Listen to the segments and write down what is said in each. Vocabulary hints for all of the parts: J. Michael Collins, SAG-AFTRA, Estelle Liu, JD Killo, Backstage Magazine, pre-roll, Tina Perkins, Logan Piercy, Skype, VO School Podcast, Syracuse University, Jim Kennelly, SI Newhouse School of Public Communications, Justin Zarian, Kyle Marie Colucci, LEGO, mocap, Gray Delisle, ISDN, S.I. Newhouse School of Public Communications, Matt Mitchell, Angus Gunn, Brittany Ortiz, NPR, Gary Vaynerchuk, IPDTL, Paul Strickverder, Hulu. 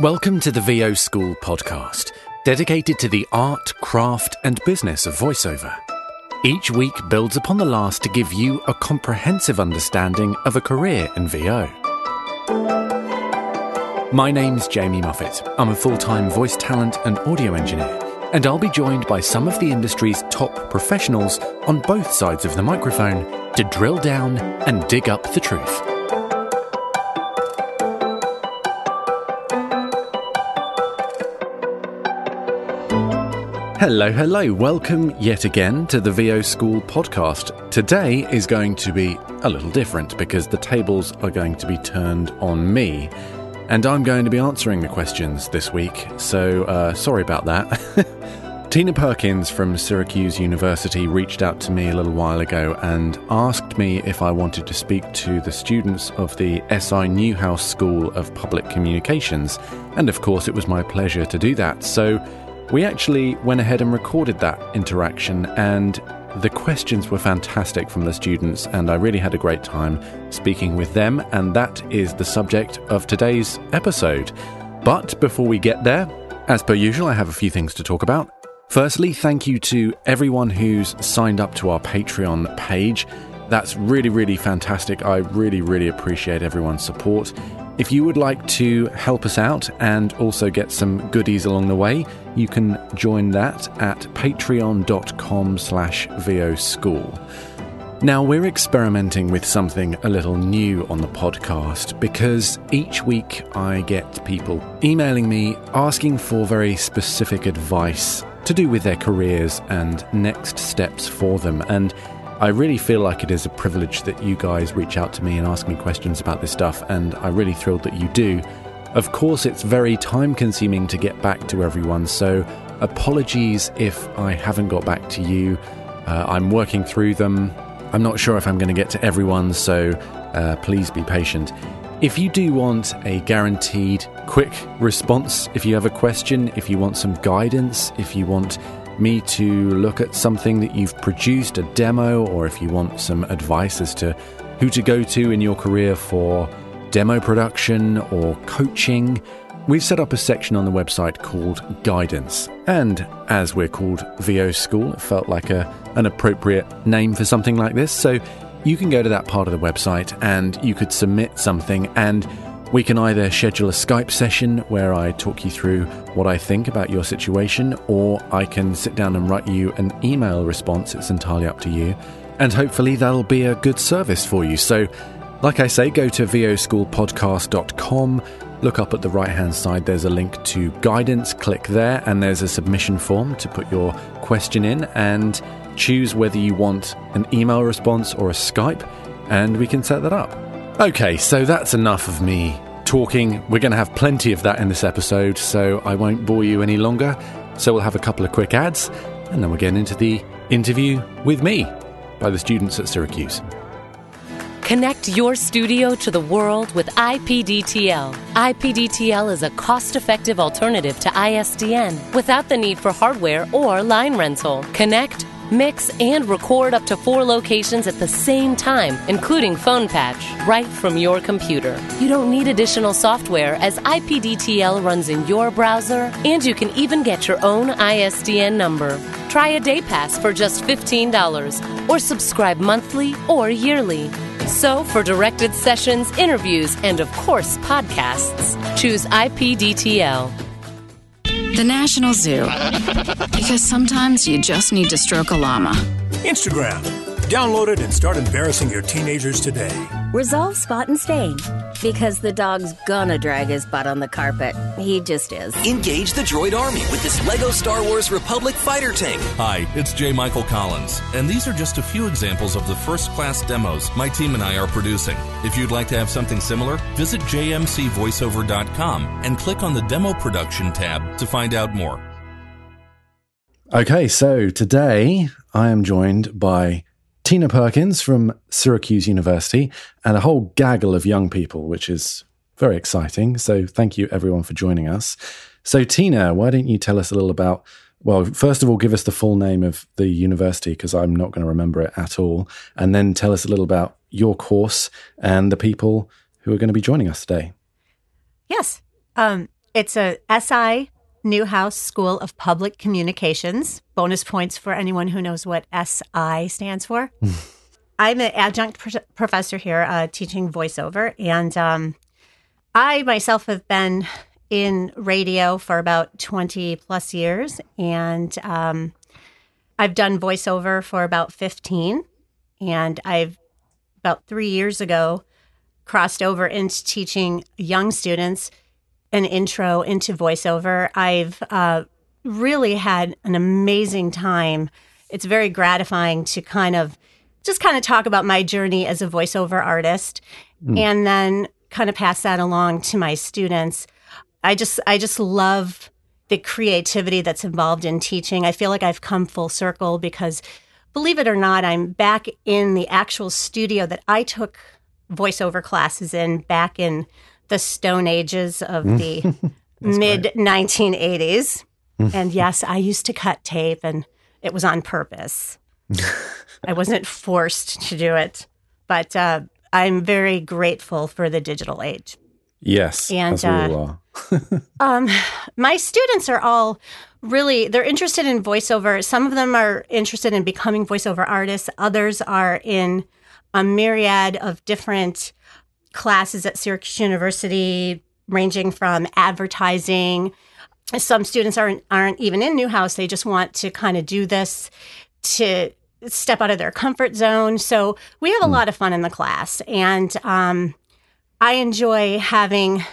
Welcome to the VO School Podcast, dedicated to the art, craft and business of voiceover. Each week builds upon the last to give you a comprehensive understanding of a career in VO. My name's Jamie Muffett. I'm a full-time voice talent and audio engineer, and I'll be joined by some of the industry's top professionals on both sides of the microphone to drill down and dig up the truth. Hello, welcome yet again to the VO School Podcast. Today is going to be a little different because the tables are going to be turned on me and I'm going to be answering the questions this week, so sorry about that. Tina Perkins from Syracuse University reached out to me a little while ago and asked me if I wanted to speak to the students of the SI Newhouse School of Public Communications, and of course it was my pleasure to do that, so we actually went ahead and recorded that interaction, and the questions were fantastic from the students, and I really had a great time speaking with them, and that is the subject of today's episode. But before we get there, as per usual, I have a few things to talk about. Firstly, thank you to everyone who's signed up to our Patreon page. That's really fantastic. I really appreciate everyone's support. If you would like to help us out and also get some goodies along the way, you can join that at patreon.com/VO School. Now, we're experimenting with something a little new on the podcast because each week I get people emailing me asking for very specific advice to do with their careers and next steps for them, and I really feel like it is a privilege that you guys reach out to me and ask me questions about this stuff, and I'm really thrilled that you do. Of course, it's very time-consuming to get back to everyone, so apologies if I haven't got back to you. I'm working through them. I'm not sure if I'm going to get to everyone, so please be patient. If you do want a guaranteed quick response, if you have a question, if you want some guidance, if you want me to look at something that you've produced, a demo, or if you want some advice as to who to go to in your career for demo production or coaching, we've set up a section on the website called Guidance. And as we're called VO School, it felt like an appropriate name for something like this. So you can go to that part of the website and you could submit something, and we can either schedule a Skype session where I talk you through what I think about your situation, or I can sit down and write you an email response. It's entirely up to you. And hopefully that'll be a good service for you. So, like I say, go to voschoolpodcast.com, look up at the right-hand side, there's a link to Guidance, click there, and there's a submission form to put your question in and choose whether you want an email response or a Skype, and we can set that up. Okay, so that's enough of me talking. We're going to have plenty of that in this episode, so I won't bore you any longer. So we'll have a couple of quick ads, and then we'll get into the interview with me by the students at Syracuse. Connect your studio to the world with IPDTL. IPDTL is a cost-effective alternative to ISDN without the need for hardware or line rental. Connect, mix and record up to 4 locations at the same time, including phone patch, right from your computer. You don't need additional software as IPDTL runs in your browser, and you can even get your own ISDN number. Try a day pass for just $15 or subscribe monthly or yearly. So for directed sessions, interviews, and of course podcasts, choose IPDTL. The National Zoo, because sometimes you just need to stroke a llama. Instagram. Download it and start embarrassing your teenagers today. Resolve spot and stain, because the dog's gonna drag his butt on the carpet. He just is. Engage the droid army with this LEGO Star Wars Republic fighter tank. Hi, it's J. Michael Collins, and these are just a few examples of the first-class demos my team and I are producing. If you'd like to have something similar, visit jmcvoiceover.com and click on the Demo Production tab to find out more. Okay, so today I am joined by Tina Perkins from Syracuse University and a whole gaggle of young people, which is very exciting. So thank you everyone for joining us. So Tina, why don't you tell us a little about, well, first of all, give us the full name of the university because I'm not going to remember it at all. And then tell us a little about your course and the people who are going to be joining us today. Yes. It's a SI Newhouse School of Public Communications. Bonus points for anyone who knows what SI stands for. I'm an adjunct professor here teaching voiceover, and I myself have been in radio for about 20 plus years, and I've done voiceover for about 15, and I've about 3 years ago crossed over into teaching young students an intro into voiceover. I've really had an amazing time. It's very gratifying to kind of talk about my journey as a voiceover artist and then kind of pass that along to my students. I just love the creativity that's involved in teaching. I feel like I've come full circle because, believe it or not, I'm back in the actual studio that I took voiceover classes in back in the Stone Ages of the mid-1980s. And yes, I used to cut tape, and it was on purpose. I wasn't forced to do it, but I'm very grateful for the digital age. Yes, and my students are all they're interested in voiceover. Some of them are interested in becoming voiceover artists. Others are in a myriad of different classes at Syracuse University, ranging from advertising. Some students aren't even in Newhouse. They just want to kind of do this to step out of their comfort zone. So we have a lot of fun in the class, and I enjoy having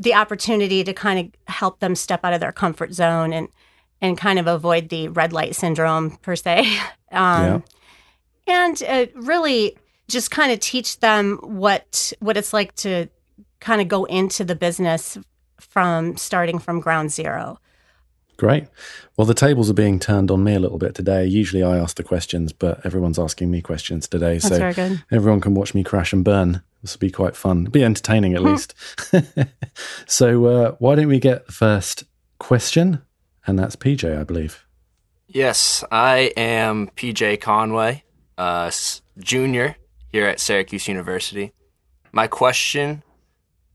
the opportunity to kind of help them step out of their comfort zone and kind of avoid the red light syndrome, per se. And really just kind of teach them what it's like to kind of go into the business from starting from ground zero. Great. Well, the tables are being turned on me a little bit today. Usually I ask the questions, but everyone's asking me questions today. That's very good. Everyone can watch me crash and burn. This will be quite fun. It'll be entertaining, at least. So why don't we get the first question? And that's PJ, I believe. Yes, I am PJ Conway, junior here at Syracuse University. My question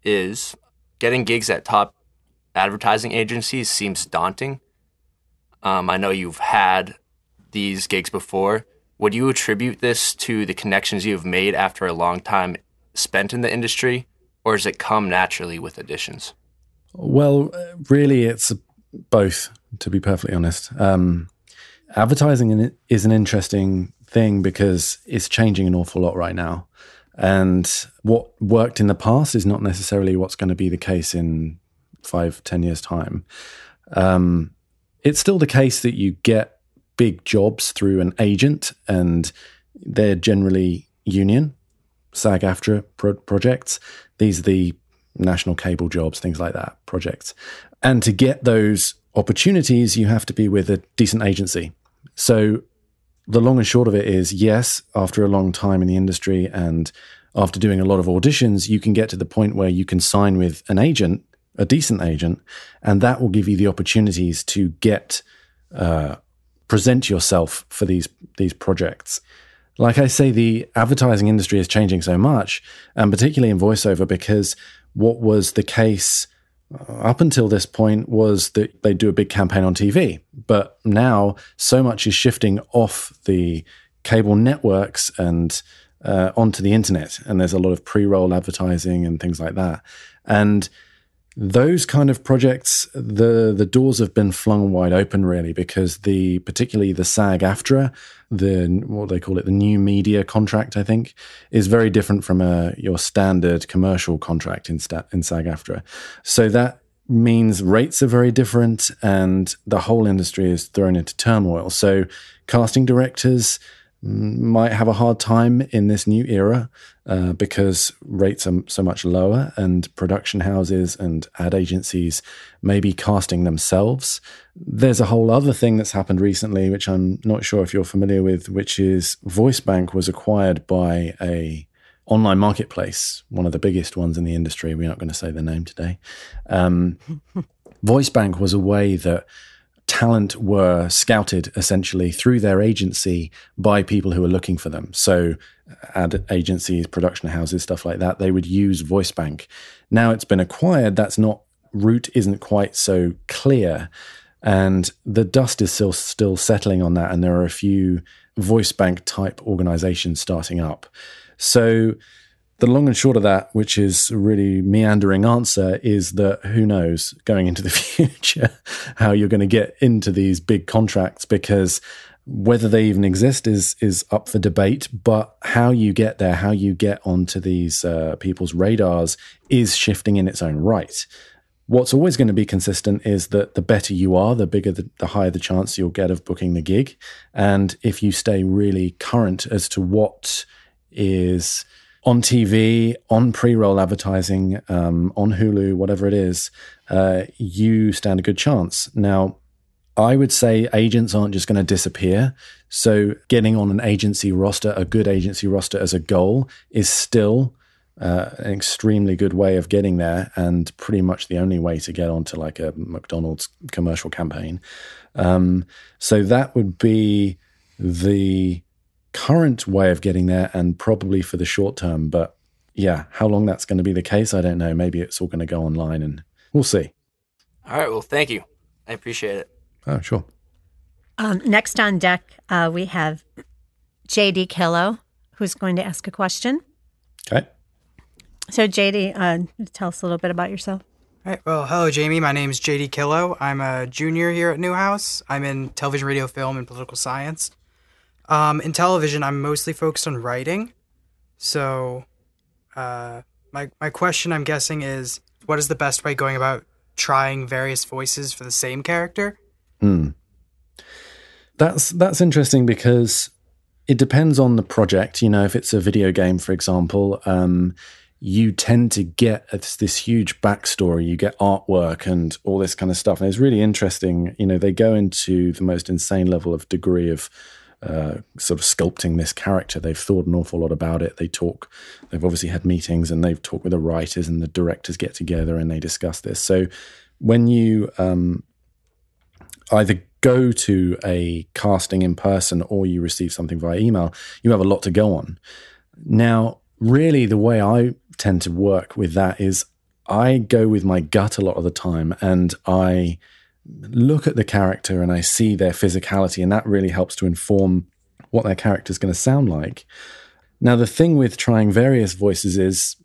is, getting gigs at top advertising agencies seems daunting. I know you've had these gigs before. Would you attribute this to the connections you've made after a long time spent in the industry, or does it come naturally with auditions? Well, really, it's both, to be perfectly honest. Advertising is an interesting thing because it's changing an awful lot right now. And what worked in the past is not necessarily what's going to be the case in 5-10 years' time. It's still the case that you get big jobs through an agent, and they're generally union, SAG-AFTRA projects. These are the national cable jobs, things like that, projects. And to get those opportunities, you have to be with a decent agency. So the long and short of it is, yes, after a long time in the industry and after doing a lot of auditions, you can get to the point where you can sign with an agent, a decent agent, and that will give you the opportunities to get present yourself for these projects. Like I say, the advertising industry is changing so much, and particularly in voiceover, because what was the case up until this point was that they do a big campaign on TV. But now so much is shifting off the cable networks and onto the internet, and there's a lot of pre-roll advertising and things like that. And those kind of projects, the doors have been flung wide open, really, because particularly the SAG-AFTRA, the new media contract, I think, is very different from your standard commercial contract in SAG-AFTRA. So that means rates are very different, and the whole industry is thrown into turmoil. So casting directors might have a hard time in this new era because rates are so much lower, and production houses and ad agencies may be casting themselves. There's a whole other thing that's happened recently, which I'm not sure if you're familiar with, which is VoiceBank was acquired by a online marketplace, one of the biggest ones in the industry. We're not going to say the name today. VoiceBank was a way that talent were scouted essentially through their agency by people who were looking for them. So ad agencies, production houses, stuff like that, they would use VoiceBank. Now it's been acquired. That's not route isn't quite so clear. And the dust is still settling on that. And there are a few VoiceBank type organizations starting up. So the long and short of that, which is a really meandering answer, is that who knows going into the future how you're going to get into these big contracts, because whether they even exist is up for debate, but how you get there, how you get onto these people's radars is shifting in its own right. What's always going to be consistent is that the better you are, the bigger, the higher the chance you'll get of booking the gig. And if you stay really current as to what is on TV, on pre-roll advertising, on Hulu, whatever it is, you stand a good chance. Now, I would say agents aren't just going to disappear. So getting on an agency roster, a good agency roster as a goal, is still an extremely good way of getting there, and pretty much the only way to get onto like a McDonald's commercial campaign. So that would be the current way of getting there, and probably for the short term. But yeah, how long that's going to be the case, I don't know. Maybe it's all going to go online and we'll see. All right. Well, thank you. I appreciate it. Oh, sure. Next on deck, we have JD Killo, who's going to ask a question. Okay. So JD, tell us a little bit about yourself. All right. Well, hello, Jamie. My name is JD Killo. I'm a junior here at Newhouse. I'm in television, radio, film, and political science. In television, I'm mostly focused on writing. So my question, I'm guessing, is what is the best way going about trying various voices for the same character? Mm. That's interesting, because it depends on the project. You know, if it's a video game, for example, you tend to get this huge backstory. You get artwork and all this kind of stuff. And it's really interesting. You know, they go into the most insane level of degree of sort of sculpting this character. They've thought an awful lot about it. They've obviously had meetings, and they've talked with the writers, and the directors get together and they discuss this. So when you either go to a casting in person or you receive something via email, you have a lot to go on. Now, really the way I tend to work with that is I go with my gut a lot of the time, and I look at the character and I see their physicality, and that really helps to inform what their character is going to sound like. Now, the thing with trying various voices is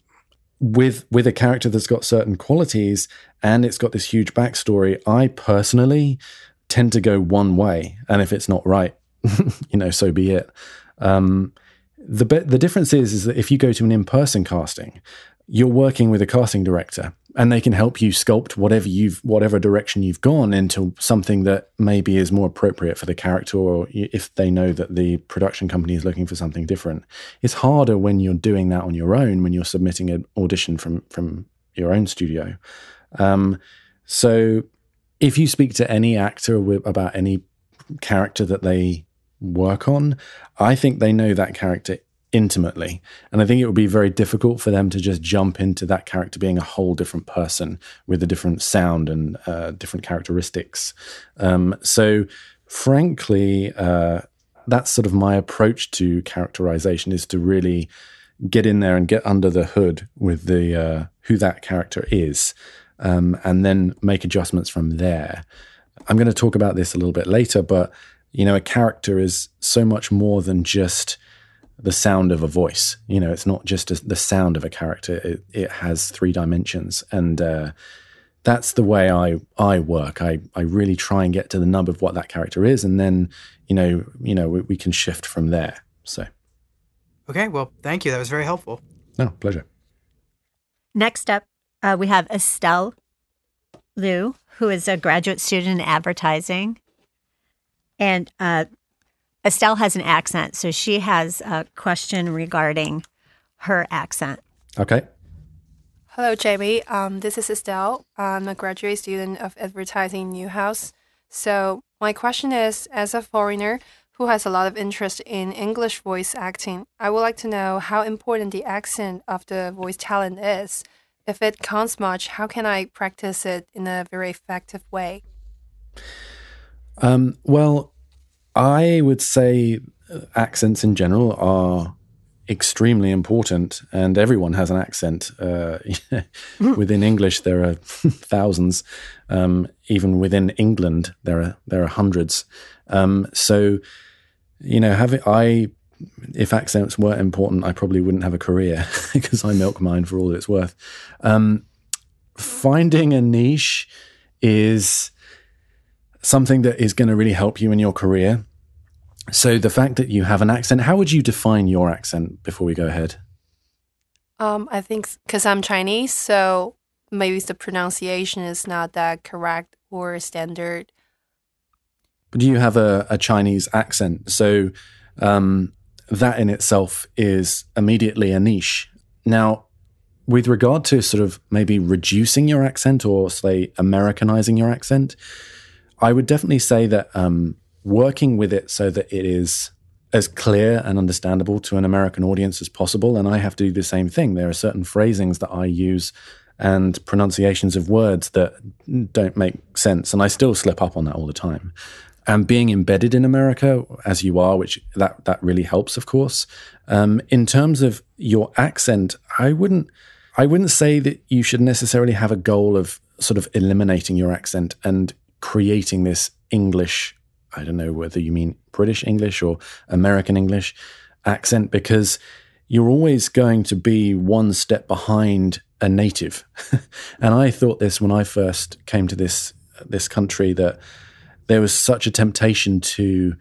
with a character that's got certain qualities and it's got this huge backstory, I personally tend to go one way, and if it's not right, you know, so be it. The difference is that if you go to an in-person casting, you're working with a casting director, and they can help you sculpt whatever direction you've gone into something that maybe is more appropriate for the character, or if they know that the production company is looking for something different. It's harder when you're doing that on your own, when you're submitting an audition from your own studio. So if you speak to any actor about any character that they work on, I think they know that character intimately. And I think it would be very difficult for them to just jump into that character being a whole different person with a different sound and different characteristics. So frankly, that's sort of my approach to characterization, is to really get in there and get under the hood with the who that character is, and then make adjustments from there. I'm going to talk about this a little bit later, but you know, a character is so much more than just the sound of a voice. You know, it's not just the sound of a character. It has three dimensions. And that's the way I work. I really try and get to the nub of what that character is. And then, you know, we can shift from there. So. Okay. Well, thank you. That was very helpful. No, pleasure. Next up, we have Estelle Liu, who is a graduate student in advertising. And Estelle has an accent, so she has a question regarding her accent. Okay. Hello, Jamie. This is Estelle. I'm a graduate student of advertising Newhouse. So my question is, as a foreigner who has a lot of interest in English voice acting, I would like to know how important the accent of the voice talent is. If it counts much, how can I practice it in a very effective way? Well, I would say accents in general are extremely important, and everyone has an accent. Within English, there are thousands. Even within England, there are hundreds. So, you know, if accents weren't important, I probably wouldn't have a career because I milk mine for all it's worth. Finding a niche is something that is going to really help you in your career. So the fact that you have an accent, how would you define your accent before we go ahead? I think because I'm Chinese, so maybe the pronunciation is not that correct or standard. But do you have a Chinese accent? So that in itself is immediately a niche. Now, with regard to sort of maybe reducing your accent or, say, Americanizing your accent, I would definitely say that working with it so that it is as clear and understandable to an American audience as possible. And I have to do the same thing. There are certain phrasings that I use and pronunciations of words that don't make sense. And I still slip up on that all the time. And being embedded in America, as you are, which that really helps, of course. In terms of your accent, I wouldn't say that you should necessarily have a goal of sort of eliminating your accent and creating this English, I don't know whether you mean British English or American English accent, because you're always going to be one step behind a native. And I thought this when I first came to this country, that there was such a temptation to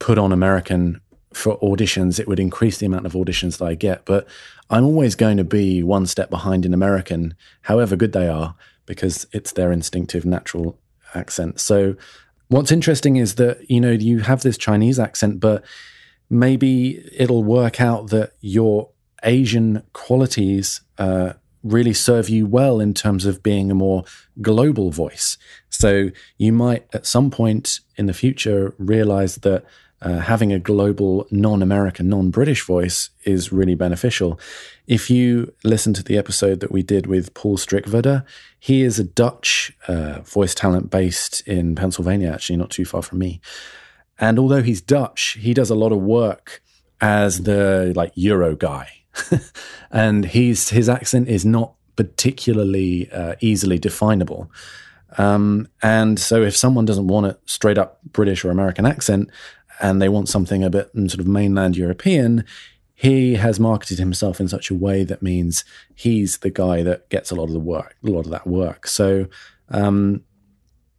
put on American for auditions. It would increase the amount of auditions that I get, but I'm always going to be one step behind an American, however good they are, because it's their instinctive natural accent. So what's interesting is that, you know, you have this Chinese accent, but maybe it'll work out that your Asian qualities really serve you well in terms of being a more global voice. So you might at some point in the future realize that having a global non-American, non-British voice is really beneficial. If you listen to the episode that we did with Paul Strickverder, he is a Dutch voice talent based in Pennsylvania, actually not too far from me. And although he's Dutch, he does a lot of work as the Euro guy. And his accent is not particularly easily definable. And so if someone doesn't want a straight up British or American accent and they want something a bit sort of mainland European, he has marketed himself in such a way that means he's the guy that gets a lot of that work. So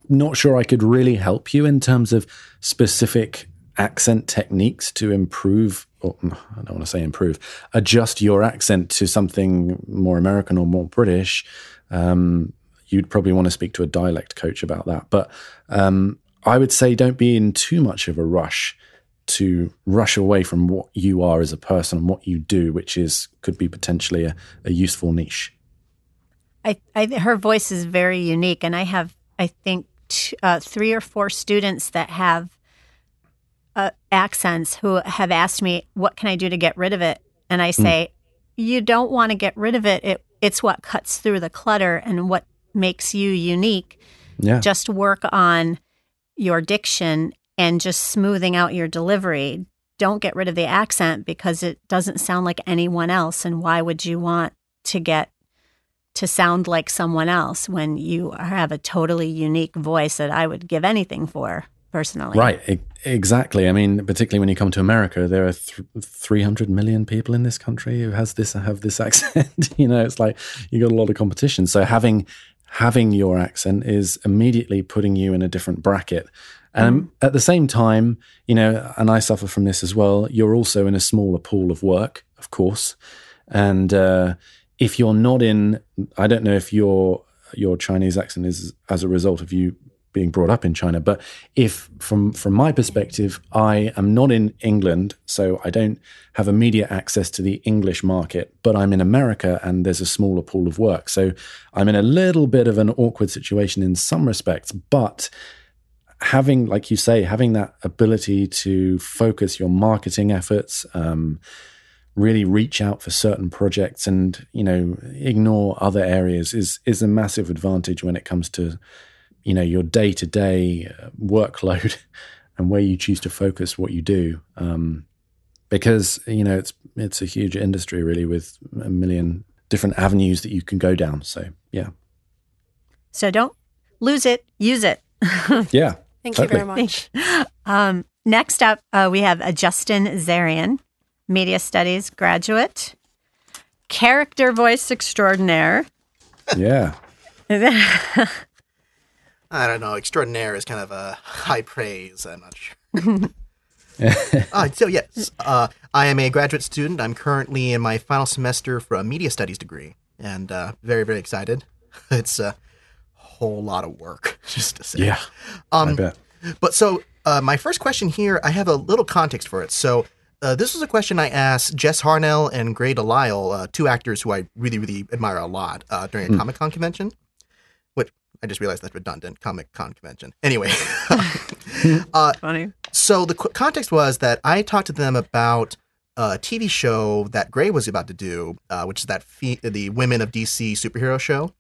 not sure I could really help you in terms of specific accent techniques to improve, or I don't want to say improve, adjust your accent to something more American or more British. You'd probably want to speak to a dialect coach about that. But I would say don't be in too much of a rush to rush away from what you are as a person and what you do, which could be potentially a useful niche. Her voice is very unique, and I have, I think, 3 or 4 students that have accents who have asked me, "What can I do to get rid of it?" And I say, "You don't want to get rid of it. It's what cuts through the clutter and what makes you unique. Yeah. Just work on your diction and just smoothing out your delivery. Don't get rid of the accent because it doesn't sound like anyone else. And why would you want to get to sound like someone else when you have a totally unique voice that I would give anything for personally?" Right. Exactly. I mean, particularly when you come to America, there are 300 million people in this country who have this accent. You know, it's like you got a lot of competition. So having your accent is immediately putting you in a different bracket. And at the same time, you know, and I suffer from this as well, you're also in a smaller pool of work, of course. And if you're not in, I don't know if your Chinese accent is as a result of you being brought up in China, but if from my perspective, I am not in England, so I don't have immediate access to the English market, but I'm in America and there's a smaller pool of work. So I'm in a little bit of an awkward situation in some respects, but having, like you say, having that ability to focus your marketing efforts, really reach out for certain projects and, you know, ignore other areas is a massive advantage when it comes to, you know, your day-to-day workload and where you choose to focus what you do. because, you know, it's a huge industry really with a million different avenues that you can go down. So, yeah. So don't lose it, use it. Yeah. Thank you very much. Next up, we have Justin Zarian, media studies graduate, character voice extraordinaire. Yeah. I don't know. Extraordinaire is kind of a high praise. I'm not sure. So, yes, I am a graduate student. I'm currently in my final semester for a media studies degree, and very, very excited. It's a whole lot of work, just to say. Yeah, I bet. But so my first question here, I have a little context for it. So this was a question I asked Jess Harnell and Gray Delisle, two actors who I really, really admire a lot, during a Comic-Con convention. I just realized that's redundant. Comic-Con convention. Anyway. Funny. So the context was that I talked to them about a TV show that Gray was about to do, which is that the Women of DC superhero show.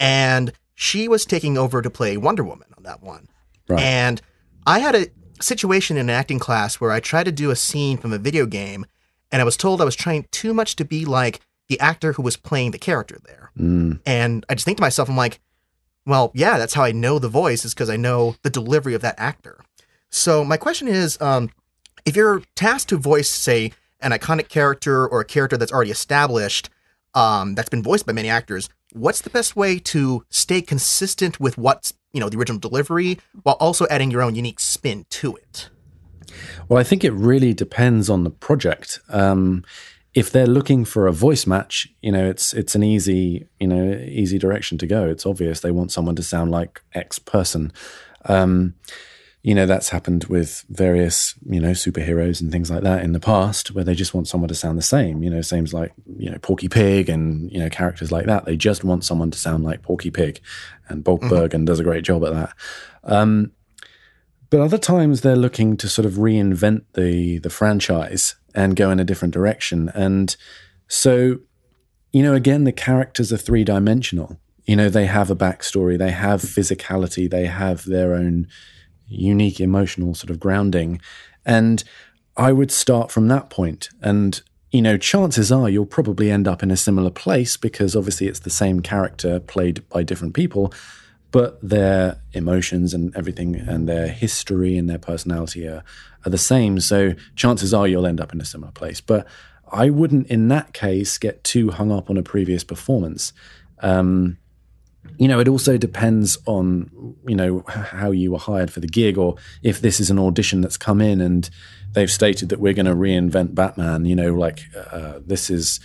And she was taking over to play Wonder Woman on that one. Right. And I had a situation in an acting class where I tried to do a scene from a video game, and I was told I was trying too much to be like the actor who was playing the character there. Mm. And I just think to myself, I'm like, well, yeah, that's how I know the voice, is because I know the delivery of that actor. So my question is, if you're tasked to voice, say, an iconic character or a character that's already established, that's been voiced by many actors, what's the best way to stay consistent with what's, you know, the original delivery while also adding your own unique spin to it? Well, I think it really depends on the project. If they're looking for a voice match, you know, it's an easy, you know, easy direction to go. It's obvious they want someone to sound like X person. You know, that's happened with various, you know, superheroes and things like that in the past, where they just want someone to sound the same. You know, same like, you know, Porky Pig and, you know, characters like that. They just want someone to sound like Porky Pig, and Bergen does a great job at that. But other times they're looking to sort of reinvent the franchise and go in a different direction. And so, you know, again, the characters are three-dimensional. You know, they have a backstory, they have physicality, they have their own unique emotional sort of grounding. And I would start from that point. And, you know, chances are you'll probably end up in a similar place, because obviously it's the same character played by different people, but their emotions and everything and their history and their personality are the same. So chances are you'll end up in a similar place. But I wouldn't, in that case, get too hung up on a previous performance. You know, it also depends on, you know, how you were hired for the gig, or if this is an audition that's come in and they've stated that we're going to reinvent Batman, you know, like this is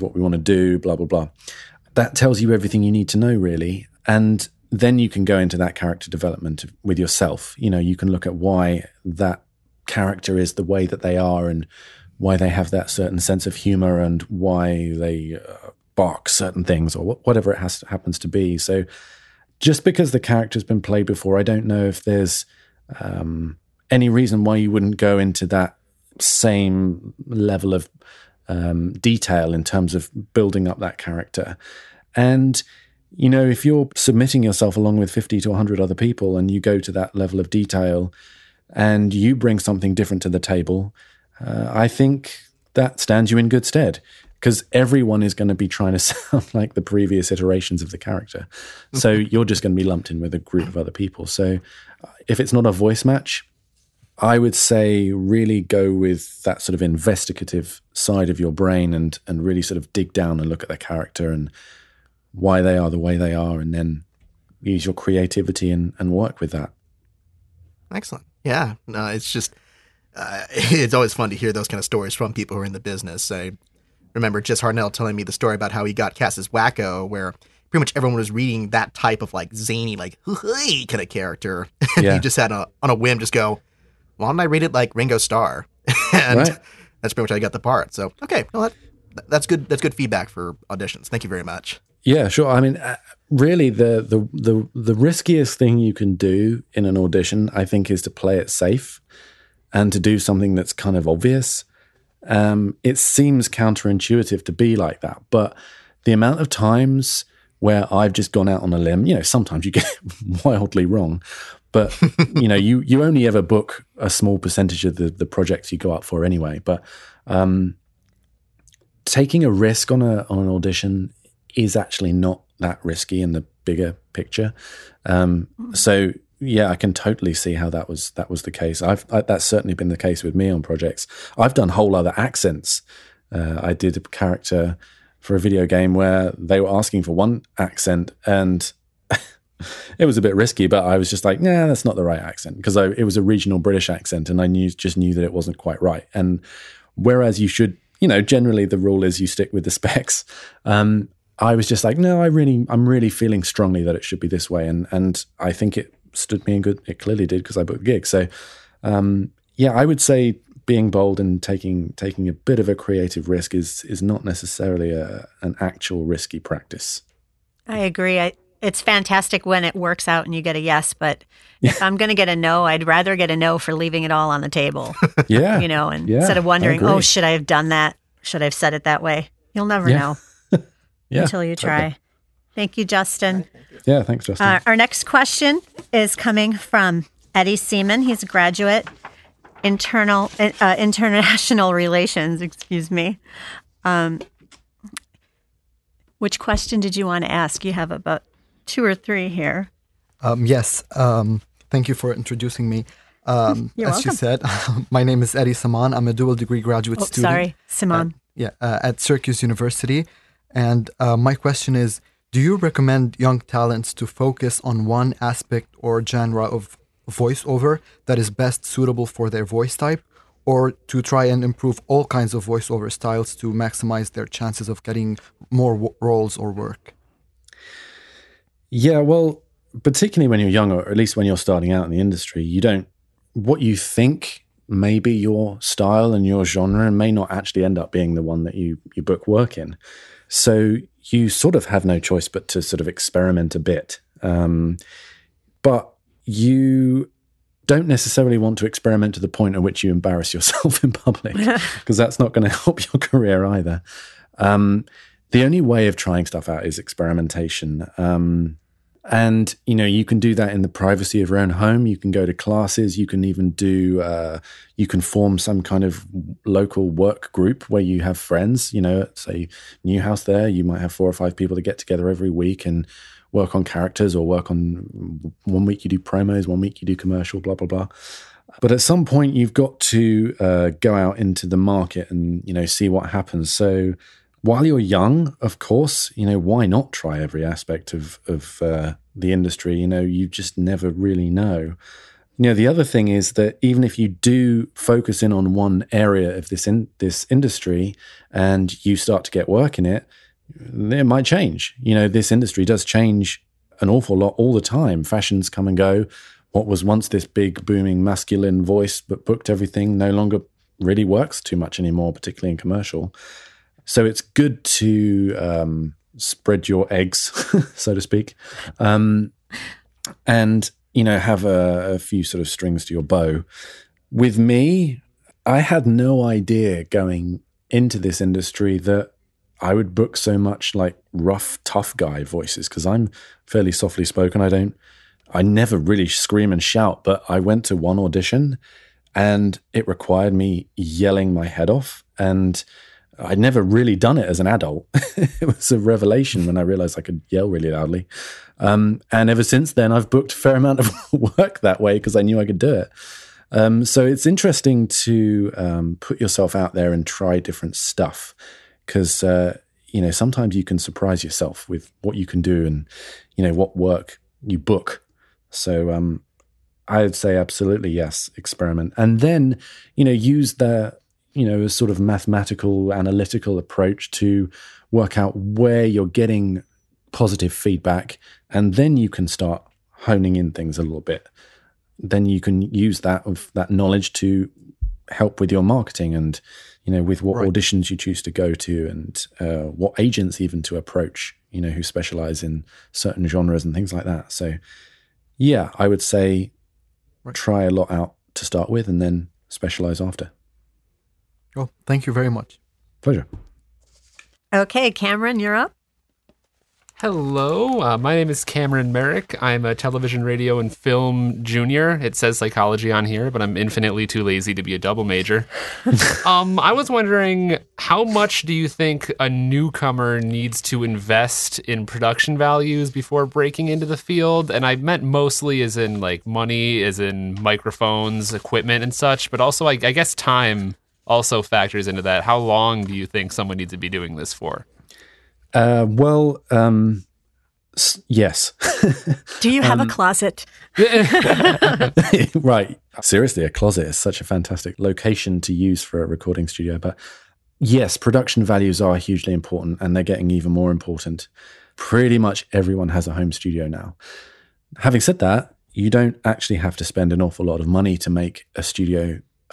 what we want to do, blah, blah, blah. That tells you everything you need to know, really. And then you can go into that character development with yourself. You know, you can look at why that character is the way that they are, and why they have that certain sense of humor, and why they bark certain things, or whatever it happens to be. So just because the character's been played before, I don't know if there's any reason why you wouldn't go into that same level of detail in terms of building up that character. And you know, if you're submitting yourself along with 50 to 100 other people, and you go to that level of detail and you bring something different to the table, I think that stands you in good stead, because everyone is going to be trying to sound like the previous iterations of the character. So you're just going to be lumped in with a group of other people. So if it's not a voice match, I would say really go with that sort of investigative side of your brain, and really sort of dig down and look at the character and why they are the way they are, and then use your creativity and work with that. Excellent. Yeah. No, it's just, it's always fun to hear those kind of stories from people who are in the business. I remember Jess Harnell telling me the story about how he got cast as Wacko, where pretty much everyone was reading that type of like zany, like hoo-hoo kind of character. Yeah. He just had on a whim, just go, why don't I read it like Ringo Starr? And right. That's pretty much how I got the part. So, okay. Well, that's good. That's good feedback for auditions. Thank you very much. Yeah, sure. I mean, really, the riskiest thing you can do in an audition, I think, is to play it safe and to do something that's kind of obvious. It seems counterintuitive to be like that, but the amount of times where I've just gone out on a limb. You know, sometimes you get it wildly wrong, but you know, you only ever book a small percentage of the projects you go up for anyway. But taking a risk on an audition is actually not that risky in the bigger picture. So yeah, I can totally see how that was the case. That's certainly been the case with me on projects. I've done whole other accents. I did a character for a video game where they were asking for one accent, and it was a bit risky, but I was just like, nah, that's not the right accent, because it was a regional British accent, and I knew that it wasn't quite right. And whereas you should, you know, generally the rule is you stick with the specs. I was just like, no, I'm really feeling strongly that it should be this way, and I think it stood me in good. It clearly did, because I booked gigs. So yeah, I would say being bold and taking a bit of a creative risk is not necessarily an actual risky practice. I agree. It's fantastic when it works out and you get a yes, but if I'm going to get a no, I'd rather get a no for leaving it all on the table. Yeah, you know, and instead of wondering, oh, should I have done that? Should I have said it that way? You'll never know until you try. Okay. Thank you, Justin. Yeah, thanks, Justin. Our next question is coming from Eddie Seaman. He's a graduate international relations. Excuse me. Which question did you want to ask? You have about 2 or 3 here. Yes. Thank you for introducing me. You're welcome. As you said, my name is Eddie Saman. I'm a dual degree graduate student. Sorry, Saman. At Syracuse University. And my question is, do you recommend young talents to focus on one aspect or genre of voiceover that is best suitable for their voice type, or to try and improve all kinds of voiceover styles to maximize their chances of getting more roles or work? Yeah, well, particularly when you're young, or at least when you're starting out in the industry, what you think may be your style and your genre may not actually end up being the one that you book work in. So you sort of have no choice but to sort of experiment a bit. But you don't necessarily want to experiment to the point at which you embarrass yourself in public, because that's not going to help your career either. The only way of trying stuff out is experimentation. And, you know, you can do that in the privacy of your own home. You can go to classes. You can even you can form some kind of local work group where you have friends, you know, say Newhouse there, you might have 4 or 5 people that get together every week and work on characters, or work on, one week you do promos, one week you do commercial, blah, blah, blah. But at some point you've got to go out into the market and, you know, see what happens. So while you're young, of course, you know, why not try every aspect of the industry? You know, you just never really know. You know, the other thing is that even if you do focus in on one area of this industry and you start to get work in it, it might change. You know, this industry does change an awful lot all the time. Fashions come and go. What was once this big, booming, masculine voice that booked everything no longer really works too much anymore, particularly in commercial. So it's good to spread your eggs, so to speak, and, you know, have a few sort of strings to your bow. With me, I had no idea going into this industry that I would book so much like rough, tough guy voices, because I'm fairly softly spoken. I never really scream and shout, but I went to one audition and it required me yelling my head off, and I'd never really done it as an adult. It was a revelation when I realized I could yell really loudly. And ever since then, I've booked a fair amount of work that way because I knew I could do it. So it's interesting to put yourself out there and try different stuff, because, you know, sometimes you can surprise yourself with what you can do and, you know, what work you book. So I would say absolutely, yes, experiment. And then, you know, use the, you know, a sort of mathematical, analytical approach to work out where you're getting positive feedback, and then you can start honing in things a little bit. Then you can use that knowledge to help with your marketing and, you know, with what auditions you choose to go to, and what agents even to approach, you know, who specialize in certain genres and things like that. So, yeah, I would say try a lot out to start with and then specialize after. Well, thank you very much. Pleasure. Okay, Cameron, you're up. Hello, my name is Cameron Merrick. I'm a television, radio, and film junior. It says psychology on here, but I'm infinitely too lazy to be a double major. I was wondering, how much do you think a newcomer needs to invest in production values before breaking into the field? And I meant mostly as in like money, as in microphones, equipment, and such, but also I guess time also factors into that. How long do you think someone needs to be doing this for? Yes. Do you have a closet? Right. Seriously, a closet is such a fantastic location to use for a recording studio. But yes, production values are hugely important, and they're getting even more important. Pretty much everyone has a home studio now. Having said that, you don't actually have to spend an awful lot of money to make a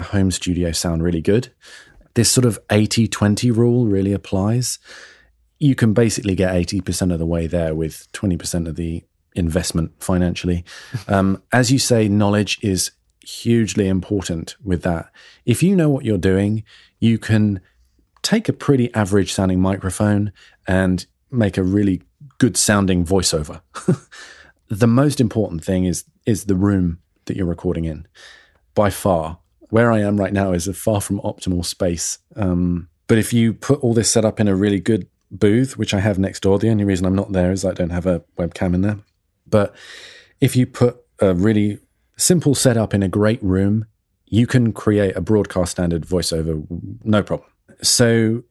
home studio sound really good. This sort of 80-20 rule really applies. You can basically get 80% of the way there with 20% of the investment financially. As you say, knowledge is hugely important with that. If you know what you're doing, you can take a pretty average sounding microphone and make a really good sounding voiceover. The most important thing is the room that you're recording in, by far. Where I am right now is a far from optimal space. But if you put all this setup in a really good booth, which I have next door. The only reason I'm not there is I don't have a webcam in there. But if you put a really simple setup in a great room, you can create a broadcast standard voiceover, no problem. So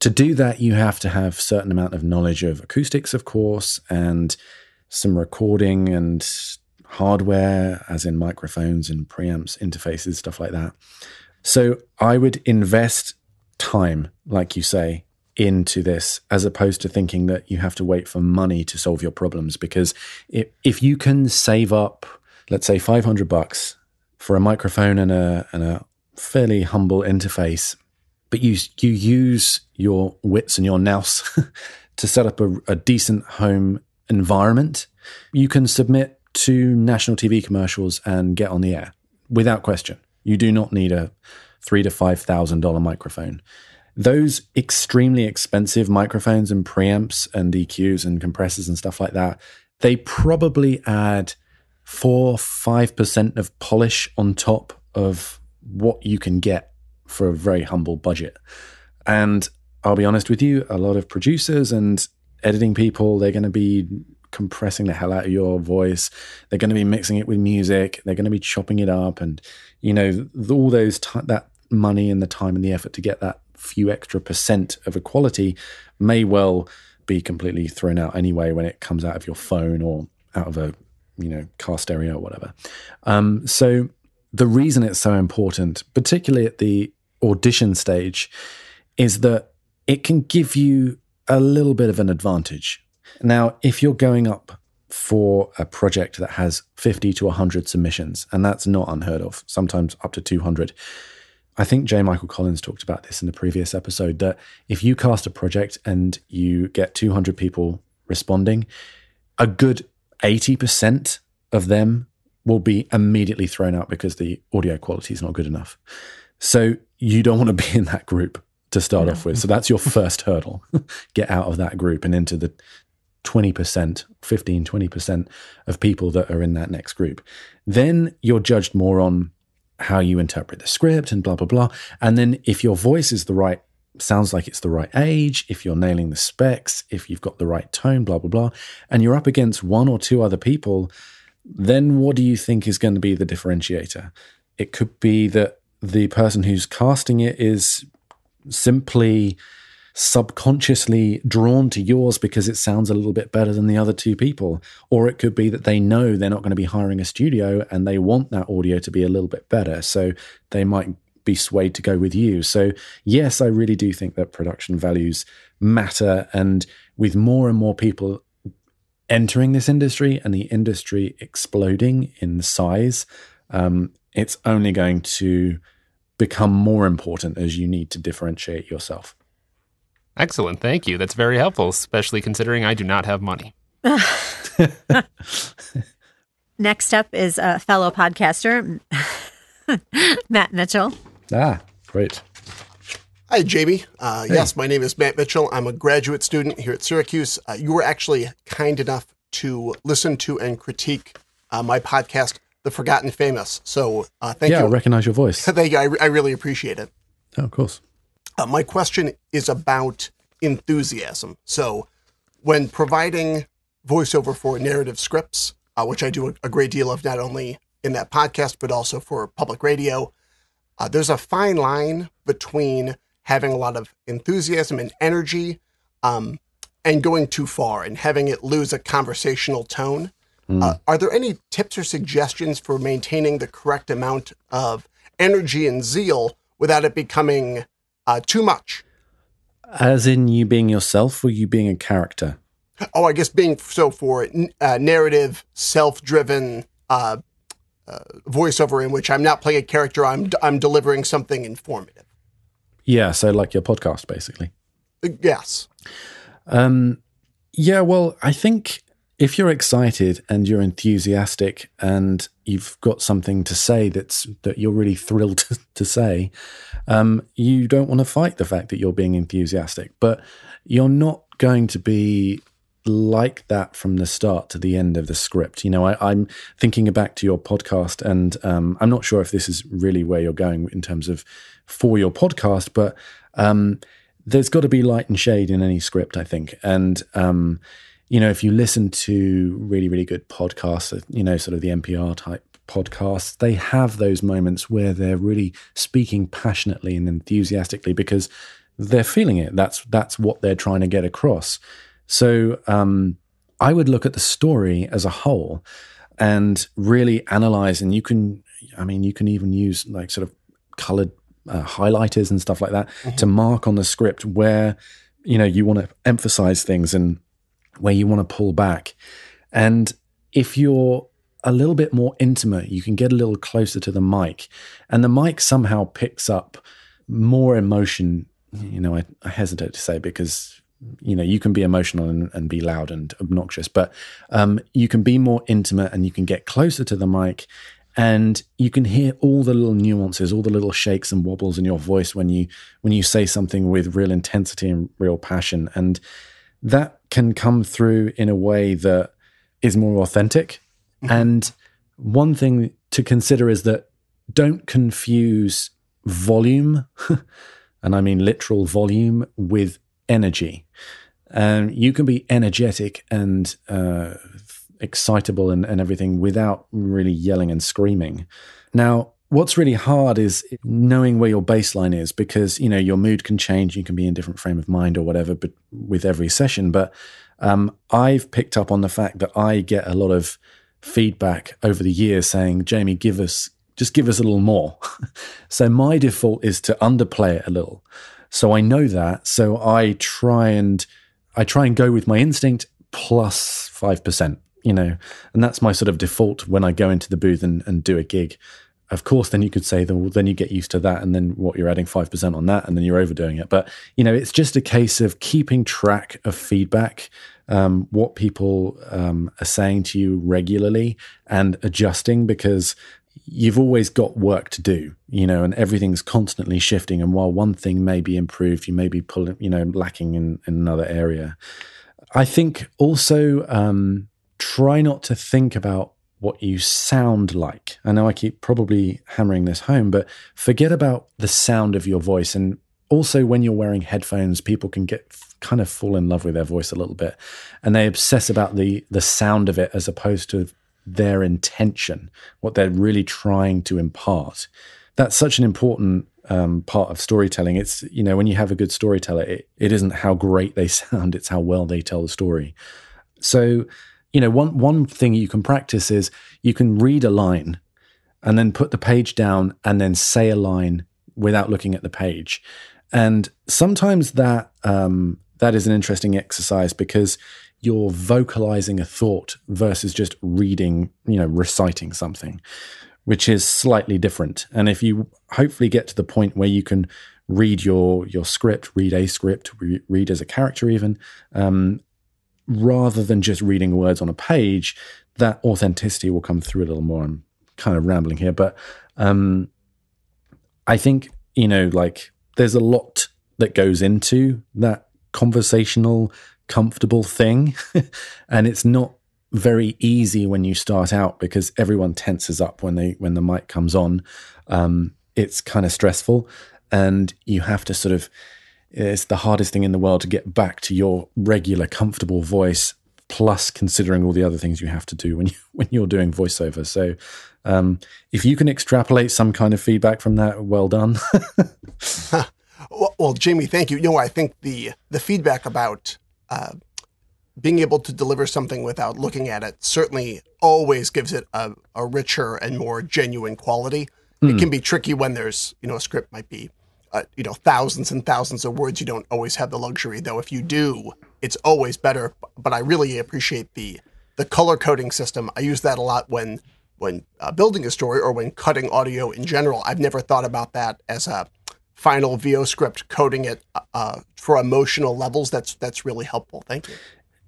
to do that, you have to have a certain amount of knowledge of acoustics, of course, and some recording and hardware, as in microphones and preamps, interfaces, stuff like that. So I would invest time, like you say, into this, as opposed to thinking that you have to wait for money to solve your problems. Because if you can save up, let's say $500 for a microphone and a fairly humble interface, but you use your wits and your nous to set up a decent home environment, you can submit to national TV commercials and get on the air without question. You do not need a $3,000 to $5,000 microphone. Those extremely expensive microphones and preamps and EQs and compressors and stuff like that, they probably add 4-5% of polish on top of what you can get for a very humble budget. And I'll be honest with you, a lot of producers and editing people, they're going to be compressing the hell out of your voice. They're going to be mixing it with music. They're going to be chopping it up. And, you know, all those that money and the time and the effort to get that few extra percent of equality may well be completely thrown out anyway when it comes out of your phone or out of a car stereo or whatever. So the reason it's so important, particularly at the audition stage, is that it can give you a little bit of an advantage. Now, if you're going up for a project that has 50 to 100 submissions, and that's not unheard of, sometimes up to 200, I think J. Michael Collins talked about this in the previous episode, that if you cast a project and you get 200 people responding, a good 80% of them will be immediately thrown out because the audio quality is not good enough. So you don't want to be in that group to start off with. So that's your first hurdle. Get out of that group and into the 20%, 15, 20% of people that are in that next group. Then you're judged more on how you interpret the script and blah, blah, blah. And then if your voice is sounds like it's the right age, if you're nailing the specs, if you've got the right tone, blah, blah, blah, and you're up against one or two other people, then what do you think is going to be the differentiator? It could be that the person who's casting it is simply subconsciously drawn to yours because it sounds a little bit better than the other two people. Or it could be that they know they're not going to be hiring a studio and they want that audio to be a little bit better. So they might be swayed to go with you. So yes, I really do think that production values matter. And with more and more people entering this industry and the industry exploding in size, it's only going to become more important as you need to differentiate yourself. Excellent. Thank you. That's very helpful, especially considering I do not have money. Next up is a fellow podcaster, Matt Mitchell. Ah, great. Hi, Jamie. Hey. Yes, my name is Matt Mitchell. I'm a graduate student here at Syracuse. You were actually kind enough to listen to and critique my podcast, The Forgotten Famous. So thank you. Yeah, I recognize your voice. Thank you. I really appreciate it. Oh, of course. My question is about enthusiasm. So when providing voiceover for narrative scripts, which I do a great deal of not only in that podcast, but also for public radio, there's a fine line between having a lot of enthusiasm and energy and going too far and having it lose a conversational tone. Are there any tips or suggestions for maintaining the correct amount of energy and zeal without it becoming too much? As in you being yourself or you being a character? Oh, I guess being so for narrative, self-driven voiceover in which I'm not playing a character, I'm delivering something informative. Yeah, so like your podcast, basically. Yes. Yeah, well, I think if you're excited and you're enthusiastic and you've got something to say that you're really thrilled to say, you don't want to fight the fact that you're being enthusiastic, but you're not going to be like that from the start to the end of the script. You know, I'm thinking back to your podcast, and I'm not sure if this is really where you're going in terms of for your podcast, but there's got to be light and shade in any script, I think. And you know, if you listen to really, really good podcasts, you know, sort of the NPR type podcasts, they have those moments where they're really speaking passionately and enthusiastically because they're feeling it. That's what they're trying to get across. So I would look at the story as a whole and really analyze. And you can even use like sort of colored highlighters and stuff like that to mark on the script where, you know, you want to emphasize things and where you want to pull back. And if you're a little bit more intimate, you can get a little closer to the mic, and the mic somehow picks up more emotion. You know, I hesitate to say because, you know, you can be emotional and be loud and obnoxious, but you can be more intimate and you can get closer to the mic, and you can hear all the little nuances, all the little shakes and wobbles in your voice when you say something with real intensity and real passion. And that can come through in a way that is more authentic. And one thing to consider is that don't confuse volume, and I mean literal volume, with energy. You can be energetic and excitable and everything without really yelling and screaming. Now, what's really hard is knowing where your baseline is, because, you know, your mood can change. You can be in a different frame of mind or whatever, but with every session. But I've picked up on the fact that I get a lot of feedback over the years saying, Jamie, give us a little more. So my default is to underplay it a little. So I know that. So I try and go with my instinct plus 5%, you know, and that's my sort of default when I go into the booth and do a gig. Of course, then you could say, well, then you get used to that, and then what, you're adding 5% on that, and then you're overdoing it. But, you know, it's just a case of keeping track of feedback, what people are saying to you regularly, and adjusting, because you've always got work to do, you know, and everything's constantly shifting. And while one thing may be improved, you may be lacking in another area. I think also try not to think about what you sound like. I know I keep probably hammering this home, but forget about the sound of your voice. And also, when you're wearing headphones, people can get kind of fall in love with their voice a little bit, and they obsess about the sound of it as opposed to their intention, what they're really trying to impart. That's such an important part of storytelling. It's, you know, when you have a good storyteller, it isn't how great they sound, it's how well they tell the story. So, you know, one thing you can practice is you can read a line and then put the page down and then say a line without looking at the page. And sometimes that is an interesting exercise because you're vocalizing a thought versus just reading, you know, reciting something, which is slightly different. And if you hopefully get to the point where you can read your script, read as a character even, rather than just reading words on a page, that authenticity will come through a little more. I'm kind of rambling here, but I think, you know, like there's a lot that goes into that conversational, comfortable thing. And it's not very easy when you start out because everyone tenses up when the mic comes on. It's kind of stressful, and you have to sort of, it's the hardest thing in the world to get back to your regular, comfortable voice, plus considering all the other things you have to do when you're doing voiceover. So if you can extrapolate some kind of feedback from that, well done. Well, Jamie, thank you. You know, I think the feedback about being able to deliver something without looking at it certainly always gives it a richer and more genuine quality. It can be tricky when there's, you know, a script might be, you know, thousands and thousands of words. You don't always have the luxury, though. If you do, it's always better. But I really appreciate the color coding system. I use that a lot when building a story or when cutting audio in general. I've never thought about that as a final VO script, coding it for emotional levels. That's really helpful. Thank you.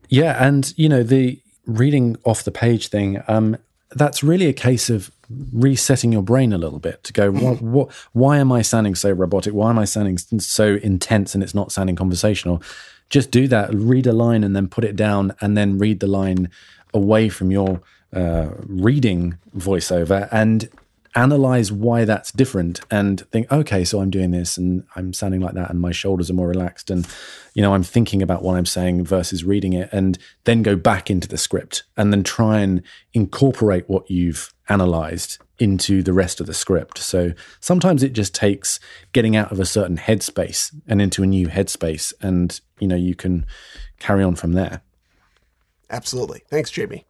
Yeah, and you know, the reading off the page thing, that's really a case of resetting your brain a little bit to go, what, why am I sounding so robotic? Why am I sounding so intense and it's not sounding conversational? Just do that, read a line and then put it down, and then read the line away from your reading voiceover and analyze why that's different and think, okay, so I'm doing this and I'm sounding like that and my shoulders are more relaxed and, you know, I'm thinking about what I'm saying versus reading it, and then go back into the script and then try and incorporate what you've analyzed into the rest of the script. So sometimes it just takes getting out of a certain headspace and into a new headspace, and, you know, you can carry on from there. Absolutely. Thanks, Jamie.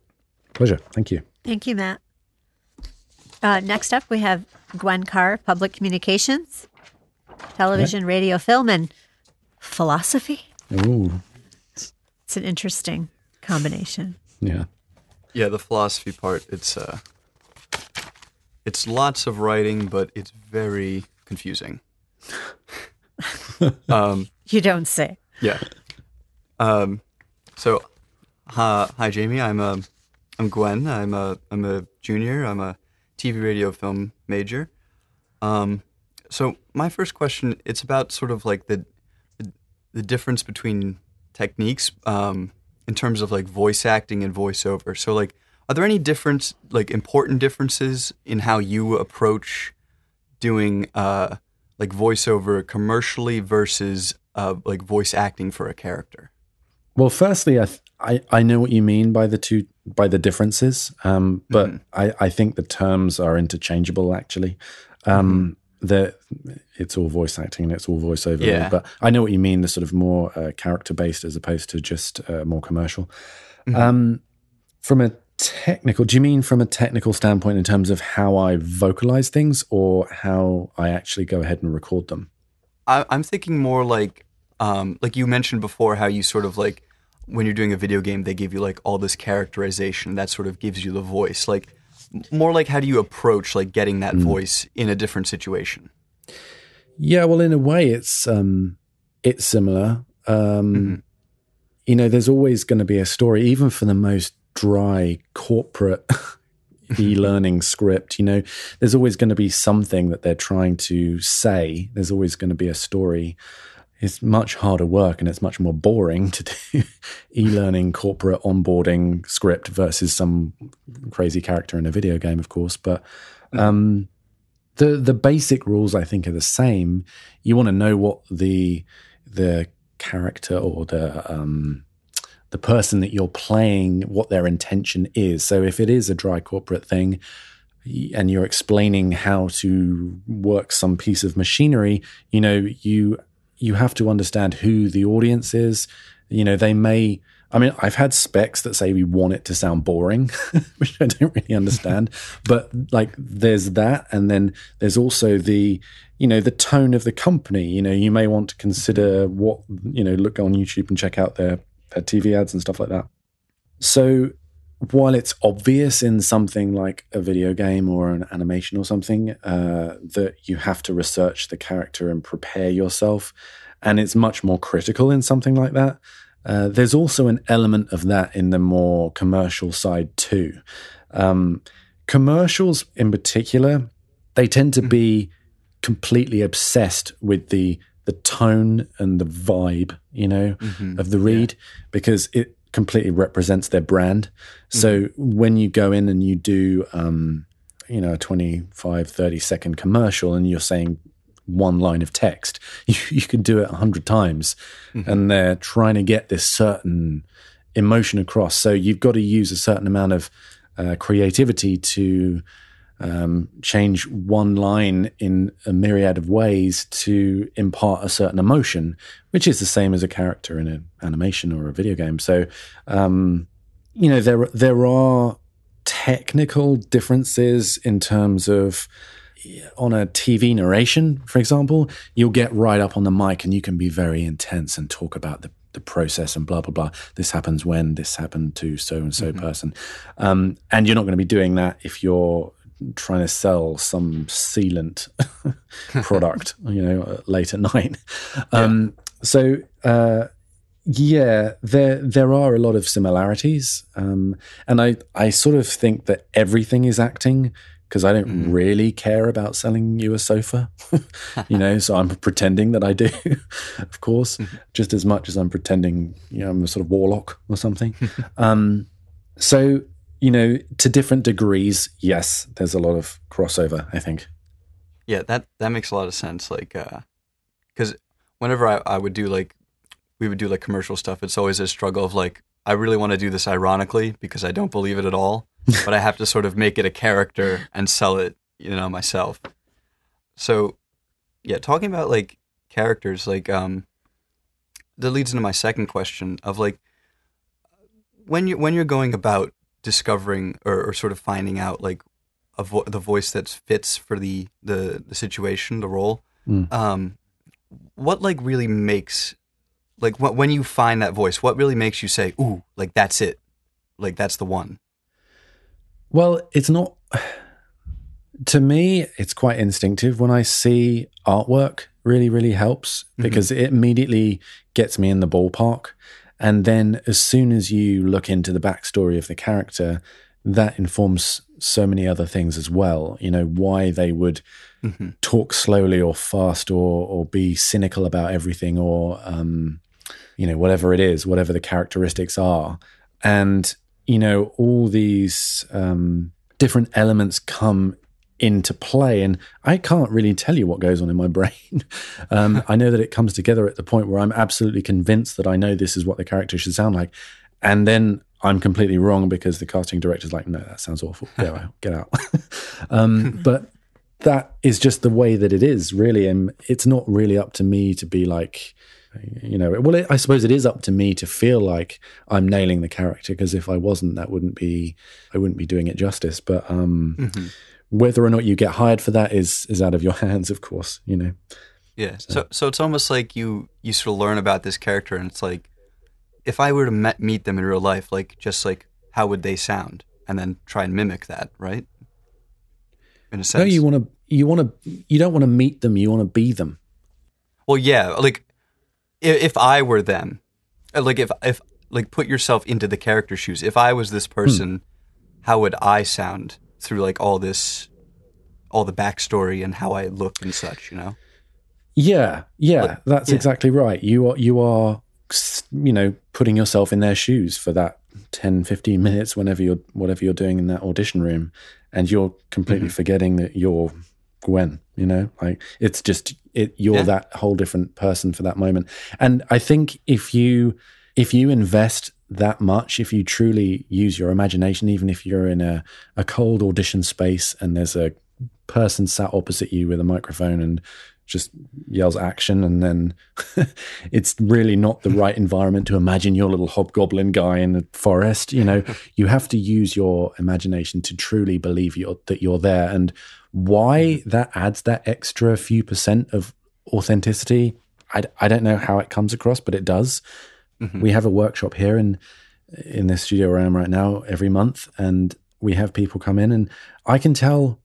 Pleasure. Thank you. Thank you, Matt. Next up, we have Gwen Carr, Public Communications, Television, Radio, Film, and Philosophy. Ooh. It's an interesting combination. Yeah. Yeah, the philosophy part, it's lots of writing, but it's very confusing. You don't say. Yeah. Hi, Jamie. I'm Gwen. I'm a junior. I'm a TV, radio, film major. So my first question, it's about sort of like the difference between techniques in terms of like voice acting and voiceover. So like, are there any important differences in how you approach doing like voiceover commercially versus like voice acting for a character? Well, firstly, I know what you mean by the differences, but I think the terms are interchangeable, actually. It's all voice acting and it's all voiceover. Yeah. But I know what you mean, the sort of more character-based as opposed to just more commercial. From a technical, do you mean from a technical standpoint in terms of how I vocalize things or how I actually go ahead and record them? I'm thinking more like you mentioned before, how you sort of like, when you're doing a video game, they give you like all this characterization that sort of gives you the voice. Like, more like, how do you approach like getting that voice in a different situation? Yeah, well, in a way, it's similar. You know, there's always going to be a story, even for the most dry corporate e-learning script. You know, there's always going to be something that they're trying to say. There's always going to be a story. It's much harder work and it's much more boring to do e-learning corporate onboarding script versus some crazy character in a video game, of course. But the basic rules, I think, are the same. You want to know what the character or the person that you're playing, what their intention is. So if it is a dry corporate thing, and you're explaining how to work some piece of machinery, you know, you have to understand who the audience is. You know, they may, I mean, I've had specs that say we want it to sound boring, which I don't really understand, but like there's that. And then there's also the, you know, the tone of the company. You know, you may want to consider what, you know, look on YouTube and check out their TV ads and stuff like that. So while it's obvious in something like a video game or an animation or something that you have to research the character and prepare yourself, and it's much more critical in something like that, there's also an element of that in the more commercial side too. Commercials in particular, they tend to be completely obsessed with the the tone and the vibe, you know, of the read, because it completely represents their brand. So when you go in and you do, you know, a 25, 30 second commercial and you're saying one line of text, you can do it 100 times and they're trying to get this certain emotion across. So you've got to use a certain amount of creativity to change one line in a myriad of ways to impart a certain emotion, which is the same as a character in an animation or a video game. So, you know, there are technical differences in terms of, on a TV narration, for example, you'll get right up on the mic and you can be very intense and talk about the process and blah, blah, blah. This happens when this happened to so-and-so person. And you're not going to be doing that if you're trying to sell some sealant product, you know, late at night. So, yeah, there are a lot of similarities. And I sort of think that everything is acting, because I don't really care about selling you a sofa, you know, so I'm pretending that I do, of course, just as much as I'm pretending, you know, I'm a sort of warlock or something. So, you know, to different degrees, yes, there's a lot of crossover, I think. Yeah, that makes a lot of sense. Like, because whenever I would do, like, we would do, like, commercial stuff, it's always a struggle of, like, I really want to do this ironically because I don't believe it at all, but I have to sort of make it a character and sell it, you know, myself. So, yeah, talking about, like, characters, like, that leads into my second question of, like, when you're going about discovering or sort of finding out, like, the voice that fits for the situation, the role, what, like, really makes, like, when you find that voice, what really makes you say, ooh, like, that's it, like, that's the one? Well, it's not, to me, it's quite instinctive. When I see artwork, really, really helps, because it immediately gets me in the ballpark. And then as soon as you look into the backstory of the character, that informs so many other things as well. You know, why they would talk slowly or fast or be cynical about everything or, you know, whatever it is, whatever the characteristics are. And, you know, all these different elements come into play, and I can't really tell you what goes on in my brain. I know that it comes together at the point where I'm absolutely convinced that I know this is what the character should sound like, and then I'm completely wrong because the casting director's like, no, that sounds awful. Get out. But that is just the way that it is, really, and it's not really up to me to be like, you know, well, I suppose it is up to me to feel like I'm nailing the character, because if I wasn't, I wouldn't be doing it justice. But whether or not you get hired for that is out of your hands, of course, you know. Yeah. So it's almost like you sort of learn about this character, and it's like, if I were to meet them in real life, like, just like, how would they sound, and then try and mimic that, right? In a sense. No, you don't want to meet them. You want to be them. Well, yeah, like, if I were them, like, if like, put yourself into the character shoes. If I was this person, how would I sound through, like, all the backstory and how I look and such, you know? Yeah, like, that's exactly right. You are, you know, putting yourself in their shoes for that 10, 15 minutes, whatever you're doing in that audition room, and you're completely forgetting that you're Gwen, you know, like, it's just you're that whole different person for that moment. And I think if you invest that much, if you truly use your imagination, even if you're in a cold audition space and there's a person sat opposite you with a microphone and just yells action, and then it's really not the right environment to imagine your little hobgoblin guy in the forest, you know, you have to use your imagination to truly believe that you're there. And why that adds that extra few percent of authenticity, I don't know how it comes across, but it does. We have a workshop here in this studio where I am right now every month, and we have people come in, and I can tell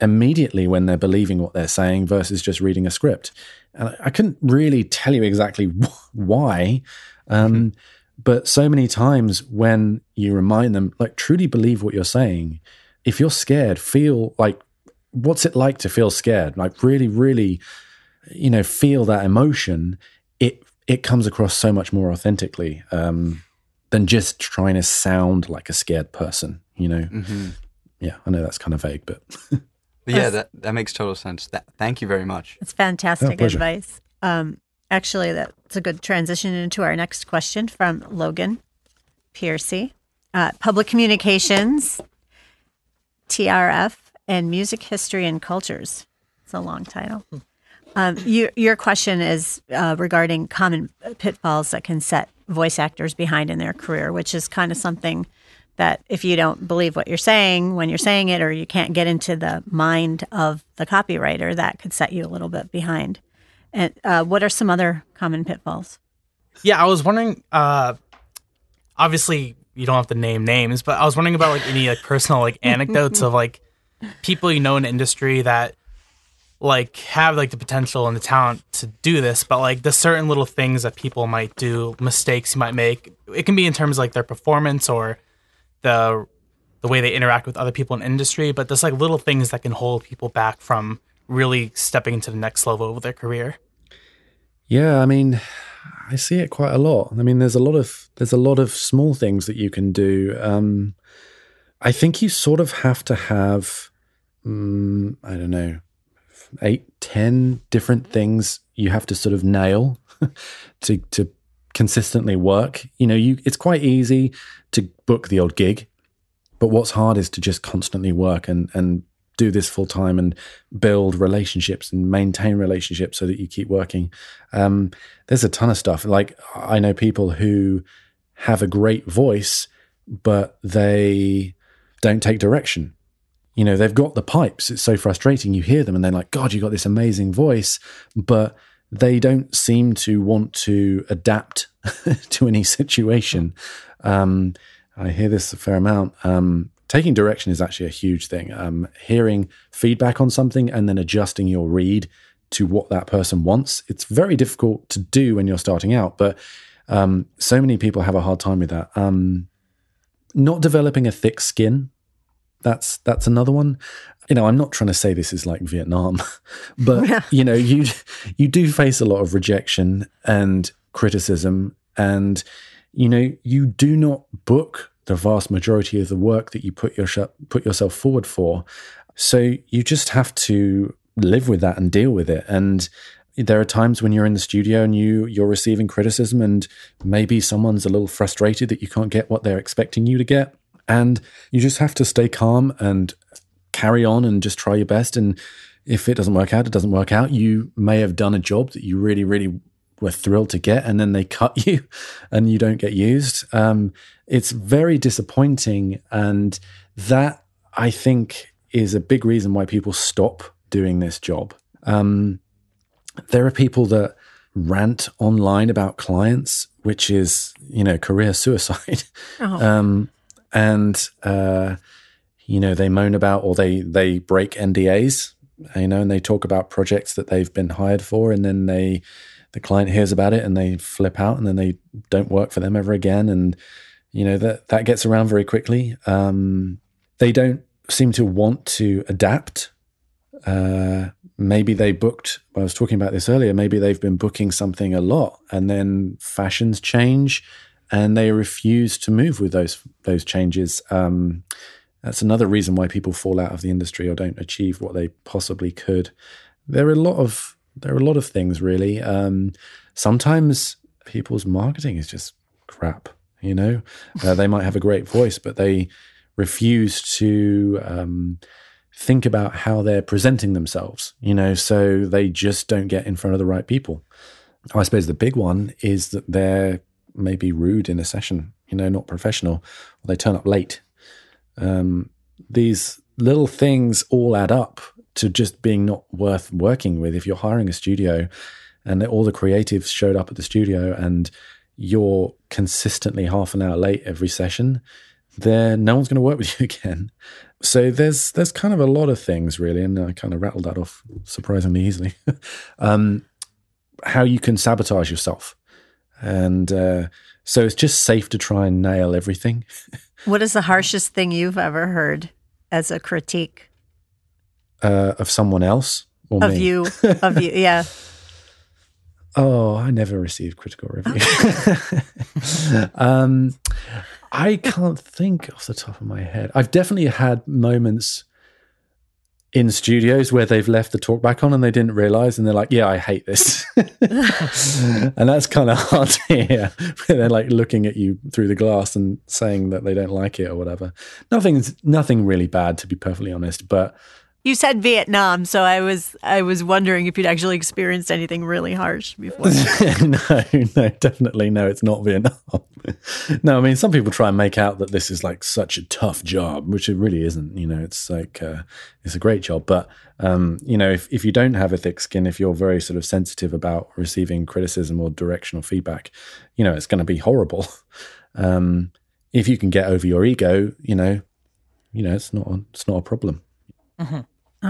immediately when they're believing what they're saying versus just reading a script. And I couldn't really tell you exactly why, but so many times when you remind them, like, truly believe what you're saying. If you're scared, feel like, what's it like to feel scared? Like, really, really, you know, feel that emotion, it comes across so much more authentically than just trying to sound like a scared person, you know? Mm-hmm. Yeah, I know that's kind of vague, but... yeah, that makes total sense. Thank you very much. That's fantastic advice. Actually, that's a good transition into our next question from Logan Piercy. Public Communications, TRF, and Music History and Cultures. It's a long title. Your question is regarding common pitfalls that can set voice actors behind in their career, which is kind of something that if you don't believe what you're saying when you're saying it, or you can't get into the mind of the copywriter, that could set you a little bit behind. And what are some other common pitfalls? Yeah, I was wondering, obviously you don't have to name names, but I was wondering about like any like personal like anecdotes of like people you know in the industry that like have like the potential and the talent to do this, but like the certain little things that people might do, mistakes you might make. It can be in terms of like their performance or the way they interact with other people in industry, but there's like little things that can hold people back from really stepping into the next level of their career. Yeah, I mean, I see it quite a lot. I mean, there's a lot of small things that you can do. I think you sort of have to have, I don't know, 8-10 different things you have to sort of nail to consistently work. You know, it's quite easy to book the old gig, but what's hard is to just constantly work and do this full time and build relationships and maintain relationships so that you keep working. There's a ton of stuff. Like, I know people who have a great voice, but they don't take direction. You know, they've got the pipes. It's so frustrating. You hear them and they're like, God, you got this amazing voice, but they don't seem to want to adapt to any situation. I hear this a fair amount. Taking direction is actually a huge thing. Hearing feedback on something and then adjusting your read to what that person wants. It's very difficult to do when you're starting out, but so many people have a hard time with that. Not developing a thick skin. That's another one. You know, I'm not trying to say this is like Vietnam, but yeah. You know, you do face a lot of rejection and criticism, and you know, you do not book the vast majority of the work that you put yourself forward for. So you just have to live with that and deal with it. And there are times when you're in the studio and you're receiving criticism, and maybe someone's a little frustrated that you can't get what they're expecting you to get. And you just have to stay calm and carry on and just try your best. And if it doesn't work out, it doesn't work out. You may have done a job that you really, really were thrilled to get, and then they cut you and you don't get used. It's very disappointing. And that, I think, is a big reason why people stop doing this job. There are people that rant online about clients, which is, you know, career suicide. Oh. And, you know, they moan about, or they break NDAs, you know, and they talk about projects that they've been hired for, and then the client hears about it and they flip out, and then they don't work for them ever again. And, you know, that gets around very quickly. They don't seem to want to adapt. Maybe they booked, I was talking about this earlier, maybe they've been booking something a lot, and then fashions change, and they refuse to move with those changes. That's another reason why people fall out of the industry or don't achieve what they possibly could. There are a lot of things, really. Sometimes people's marketing is just crap. You know, they might have a great voice, but they refuse to think about how they're presenting themselves. You know, so they just don't get in front of the right people. I suppose the big one is that they're maybe rude in a session, you know, not professional, or they turn up late. These little things all add up to just being not worth working with. If you're hiring a studio and all the creatives showed up at the studio and you're consistently half an hour late every session, then no one's going to work with you again. So there's kind of a lot of things, really, and I kind of rattled that off surprisingly easily. How you can sabotage yourself. And so it's just safe to try and nail everything. What is the harshest thing you've ever heard as a critique? Of someone else? Or me? Of you. Yeah. Oh, I never received critical review. I can't think off the top of my head. I've definitely had moments in studios where they've left the talk back on and they didn't realize, and they're like, yeah, I hate this. And that's kind of hard to hear. They're like looking at you through the glass and saying that they don't like it or whatever. Nothing really bad, to be perfectly honest, but... You said Vietnam, so I was wondering if you'd actually experienced anything really harsh before. No, definitely no, it's not Vietnam. No, I mean, some people try and make out that this is like such a tough job, which it really isn't. You know, it's like, it's a great job. But, you know, if you don't have a thick skin, if you're very sort of sensitive about receiving criticism or directional feedback, you know, it's going to be horrible. If you can get over your ego, you know, it's not a problem. Mm-hmm.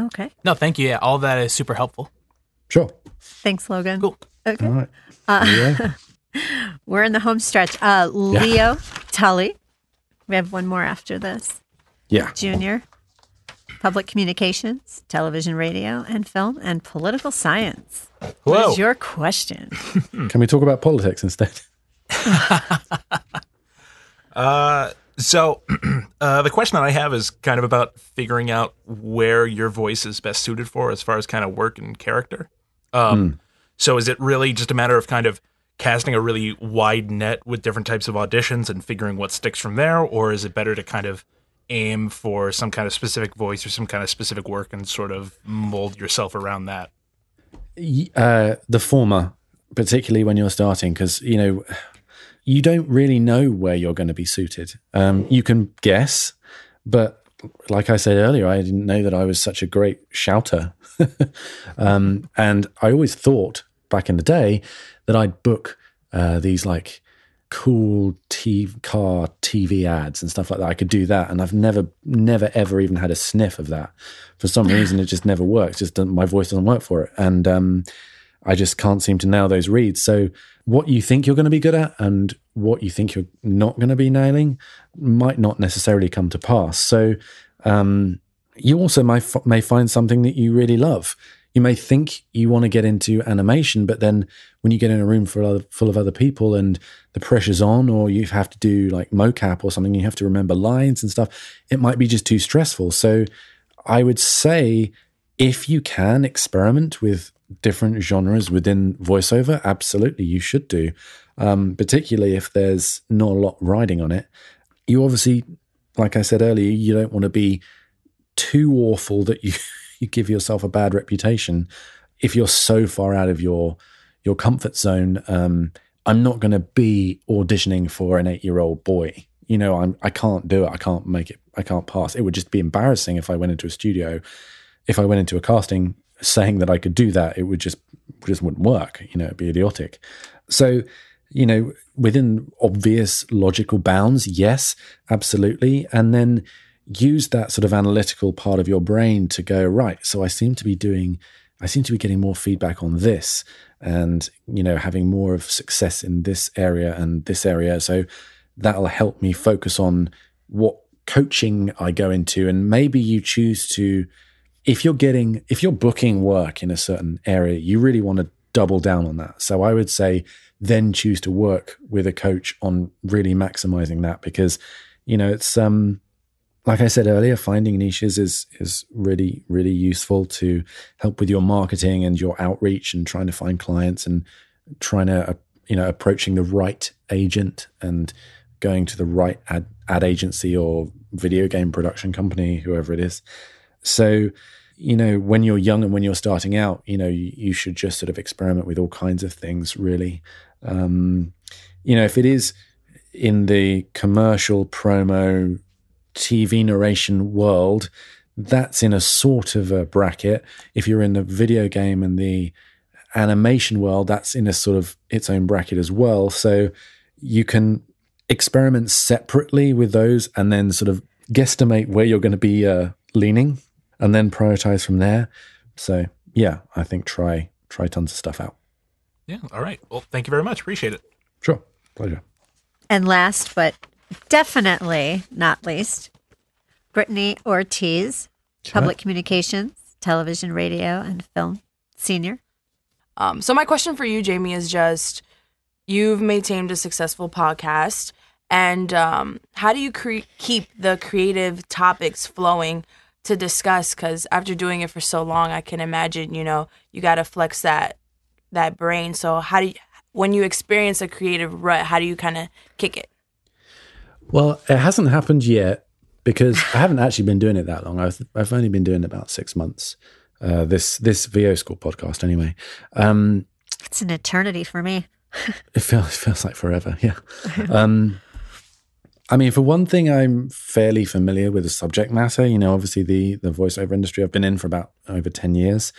Okay. No, thank you. Yeah, all that is super helpful. Sure. Thanks, Logan. Cool. Okay. All right. Yeah. We're in the home stretch. Leo Tully. We have one more after this. Yeah. Junior. Public communications, television, radio, and film, and political science. Whoa. What is your question? Can we talk about politics instead? So the question that I have is kind of about figuring out where your voice is best suited for as far as kind of work and character. So is it really just a matter of kind of casting a really wide net with different types of auditions and figuring what sticks from there? Or is it better to kind of aim for some kind of specific voice or some kind of specific work and sort of mold yourself around that? The former, particularly when you're starting, because, you know... You don't really know where you're going to be suited. You can guess, but like I said earlier, I didn't know that I was such a great shouter. And I always thought back in the day that I'd book these like cool car TV ads and stuff like that. I could do that. And I've never, ever even had a sniff of that. For some reason, it just never works. Just my voice doesn't work for it. And I just can't seem to nail those reads. So what you think you're going to be good at and what you think you're not going to be nailing might not necessarily come to pass. So you also may find something that you really love. You may think you want to get into animation, but then when you get in a room full of other people and the pressure's on, or you have to do like mocap or something, you have to remember lines and stuff, it might be just too stressful. So I would say if you can experiment with different genres within voiceover, absolutely you should do, particularly if there's not a lot riding on it. You obviously, like I said earlier, you don't want to be too awful that you give yourself a bad reputation if you're so far out of your comfort zone. I'm not going to be auditioning for an 8-year-old boy. You know, I can't do it. I can't make it. I can't pass. It would just be embarrassing if I went into a studio, if I went into a casting saying that I could do that. It would just wouldn't work. You know, it'd be idiotic. So, you know, within obvious logical bounds, yes, absolutely. And then use that sort of analytical part of your brain to go, right, so I seem to be getting more feedback on this and, you know, having more of success in this area and this area. So that'll help me focus on what coaching I go into. And maybe you choose to, if you're booking work in a certain area, you really want to double down on that. So I would say then choose to work with a coach on really maximizing that, because, you know, it's, like I said earlier, finding niches is really, really useful to help with your marketing and your outreach and trying to find clients and trying to, you know, approaching the right agent and going to the right ad agency or video game production company, whoever it is. So, you know, when you're young and when you're starting out, you know, you should just sort of experiment with all kinds of things, really. You know, if it is in the commercial promo TV narration world, that's in a sort of a bracket. If you're in the video game and the animation world, that's in a sort of its own bracket as well. So you can experiment separately with those and then sort of guesstimate where you're going to be leaning, and then prioritize from there. So yeah, I think try tons of stuff out. Yeah. All right. Well, thank you very much. Appreciate it. Sure. Pleasure. And last, but definitely not least, Brittany Ortiz, Public Communications, Television, Radio, and Film, Senior. So my question for you, Jamie, is just, you've maintained a successful podcast, and how do you keep the creative topics flowing to discuss? Because after doing it for so long, I can imagine, you know, you got to flex that brain. So how do you, when you experience a creative rut, how do you kind of kick it? Well, it hasn't happened yet because I haven't actually been doing it that long. I've only been doing it about 6 months. This VO School podcast, anyway. It's an eternity for me. It feels like forever. Yeah. I mean, for one thing, I'm fairly familiar with the subject matter. You know, obviously the voiceover industry I've been in for about over 10 years.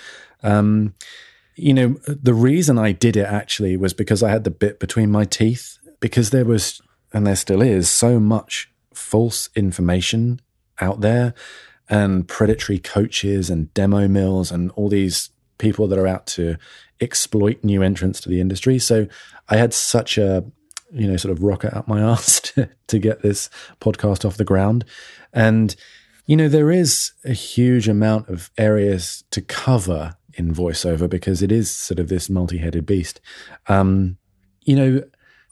You know, the reason I did it actually was because I had the bit between my teeth, because there was, and there still is, so much false information out there and predatory coaches and demo mills and all these people that are out to exploit new entrants to the industry. So I had such a, you know, sort of rocket up my ass to get this podcast off the ground. And, you know, there is a huge amount of areas to cover in voiceover because it is sort of this multi-headed beast. You know,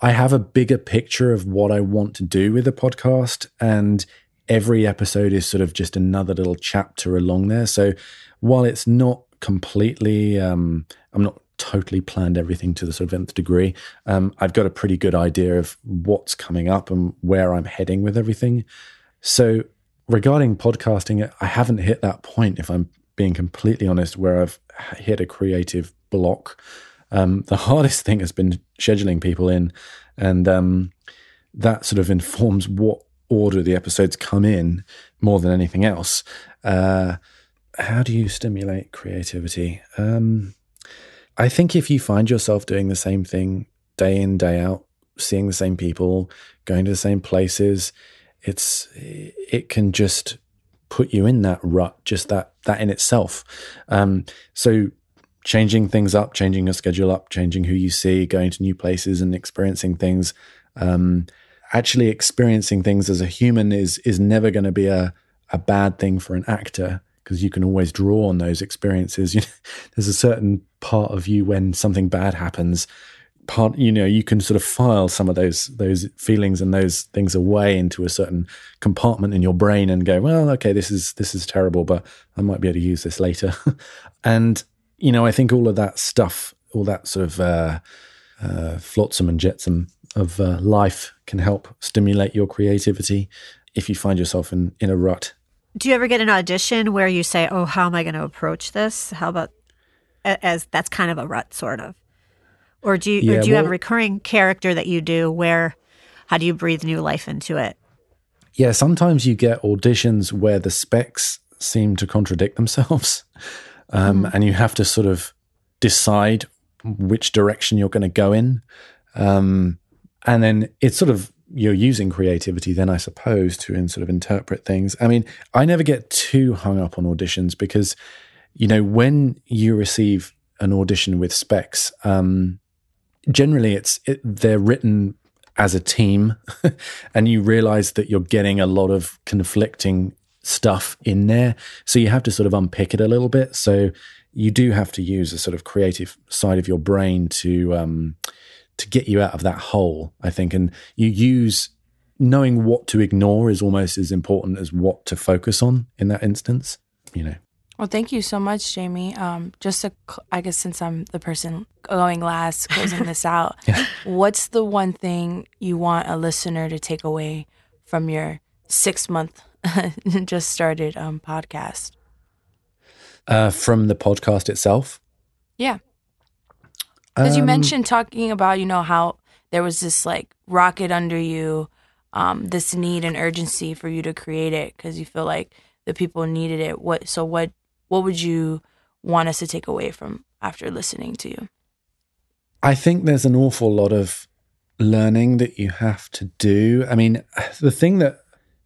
I have a bigger picture of what I want to do with the podcast, and every episode is sort of just another little chapter along there. So while it's not completely, I'm not totally planned everything to the sort of nth degree, I've got a pretty good idea of what's coming up and where I'm heading with everything. So regarding podcasting, I haven't hit that point, if I'm being completely honest, where I've hit a creative block. The hardest thing has been scheduling people in, and that sort of informs what order the episodes come in more than anything else. How do you stimulate creativity? I think if you find yourself doing the same thing day in, day out, seeing the same people, going to the same places, it can just put you in that rut, just that in itself. So changing things up, changing your schedule up, changing who you see, going to new places and experiencing things. Actually experiencing things as a human is never going to be a bad thing for an actor, because you can always draw on those experiences. You know, there's a certain part of you when something bad happens, you know, you can sort of file some of those feelings and those things away into a certain compartment in your brain and go, well, okay, this is terrible, but I might be able to use this later. And, you know, I think all of that stuff, all that sort of flotsam and jetsam of life can help stimulate your creativity if you find yourself in a rut. Do you ever get an audition where you say, oh, how am I going to approach this? How about, as that's kind of a rut, sort of? Or do you have a recurring character that you do where, how do you breathe new life into it? Yeah, sometimes you get auditions where the specs seem to contradict themselves. And you have to sort of decide which direction you're going to go in. And then it's sort of, you're using creativity then, I suppose, to sort of interpret things. I mean, I never get too hung up on auditions because, you know, when you receive an audition with specs, generally they're written as a team and you realize that you're getting a lot of conflicting stuff in there. So you have to sort of unpick it a little bit. So you do have to use a sort of creative side of your brain to get you out of that hole, I think. And you use knowing what to ignore is almost as important as what to focus on in that instance, you know. Well, thank you so much, Jamie. Just to, I guess, since I'm the person going last, closing this out, yeah. What's the one thing you want a listener to take away from your 6-month just started podcast? From the podcast itself? Yeah. Because you mentioned talking about, you know, how there was this like rocket under you, this need and urgency for you to create it because you feel like the people needed it. What would you want us to take away from after listening to you? I think there's an awful lot of learning that you have to do. I mean, the thing that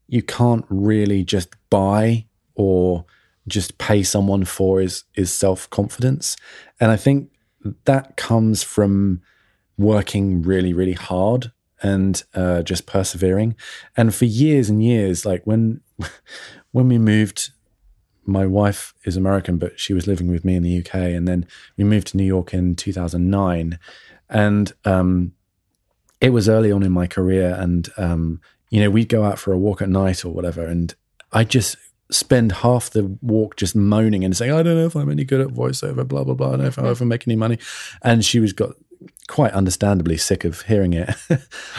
you can't really just buy or just pay someone for is self-confidence. And I think that comes from working really, really hard and just persevering. And for years and years, like when we moved my wife is American, but she was living with me in the UK. And then we moved to New York in 2009. And it was early on in my career. And, we'd go out for a walk at night or whatever. And I just spend half the walk just moaning and saying, I don't know if I'm any good at voiceover, blah, blah, blah. I don't know if I'll ever make any money. And she was got quite understandably sick of hearing it.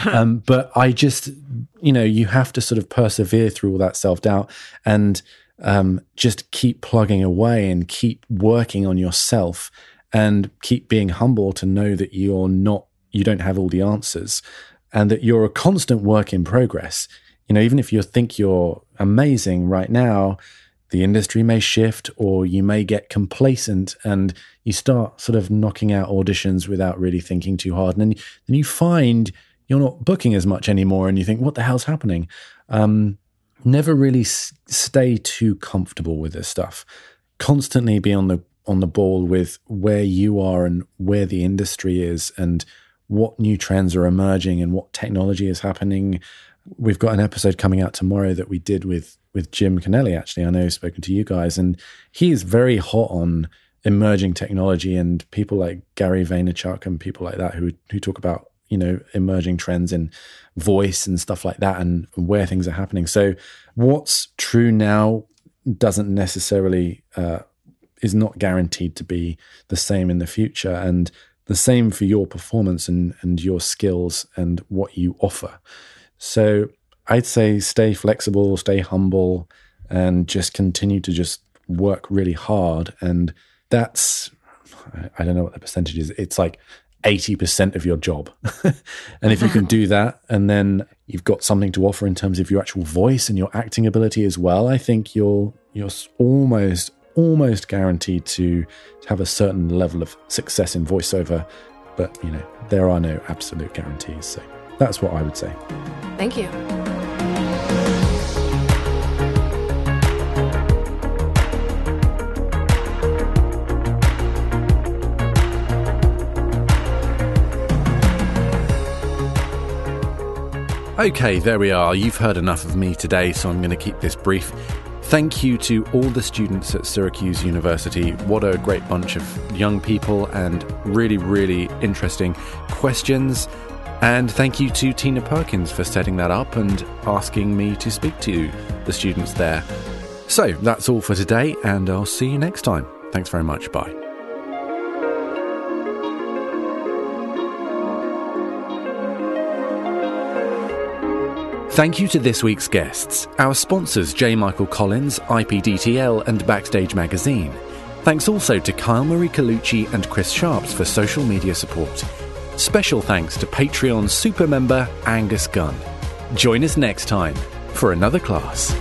But I just, you have to sort of persevere through all that self-doubt and just keep plugging away and keep working on yourself and keep being humble to know that you don't have all the answers and that you're a constant work in progress. Even if you think you're amazing right now, the industry may shift or you may get complacent and you start sort of knocking out auditions without really thinking too hard. And then you find you're not booking as much anymore and you think, what the hell's happening? Never really stay too comfortable with this stuff. Constantly be on the ball with where you are and where the industry is and what new trends are emerging and what technology is happening. We've got an episode coming out tomorrow that we did with Jim Kennelly, actually. I know he's spoken to you guys, and he is very hot on emerging technology and people like Gary Vaynerchuk and people like that who talk about, emerging trends in voice and stuff like that and where things are happening. So what's true now doesn't necessarily, is not guaranteed to be the same in the future, and the same for your performance and your skills and what you offer. So I'd say stay flexible, stay humble, and just continue to just work really hard. And that's, I don't know what the percentage is. It's like 80% of your job. And if you can do that, and then you've got something to offer in terms of your actual voice and your acting ability as well, I think you're almost guaranteed to have a certain level of success in voiceover. But, there are no absolute guarantees. So that's what I would say. Thank you. Okay, there we are. You've heard enough of me today, so I'm going to keep this brief. Thank you to all the students at Syracuse University. What a great bunch of young people and really, really interesting questions. And thank you to Tina Perkins for setting that up and asking me to speak to the students there. So that's all for today, and I'll see you next time. Thanks very much. Bye. Thank you to this week's guests, our sponsors J. Michael Collins, IPDTL and Backstage Magazine. Thanks also to Kyle Marie Colucci and Chris Sharps for social media support. Special thanks to Patreon supermember Angus Gunn. Join us next time for another class.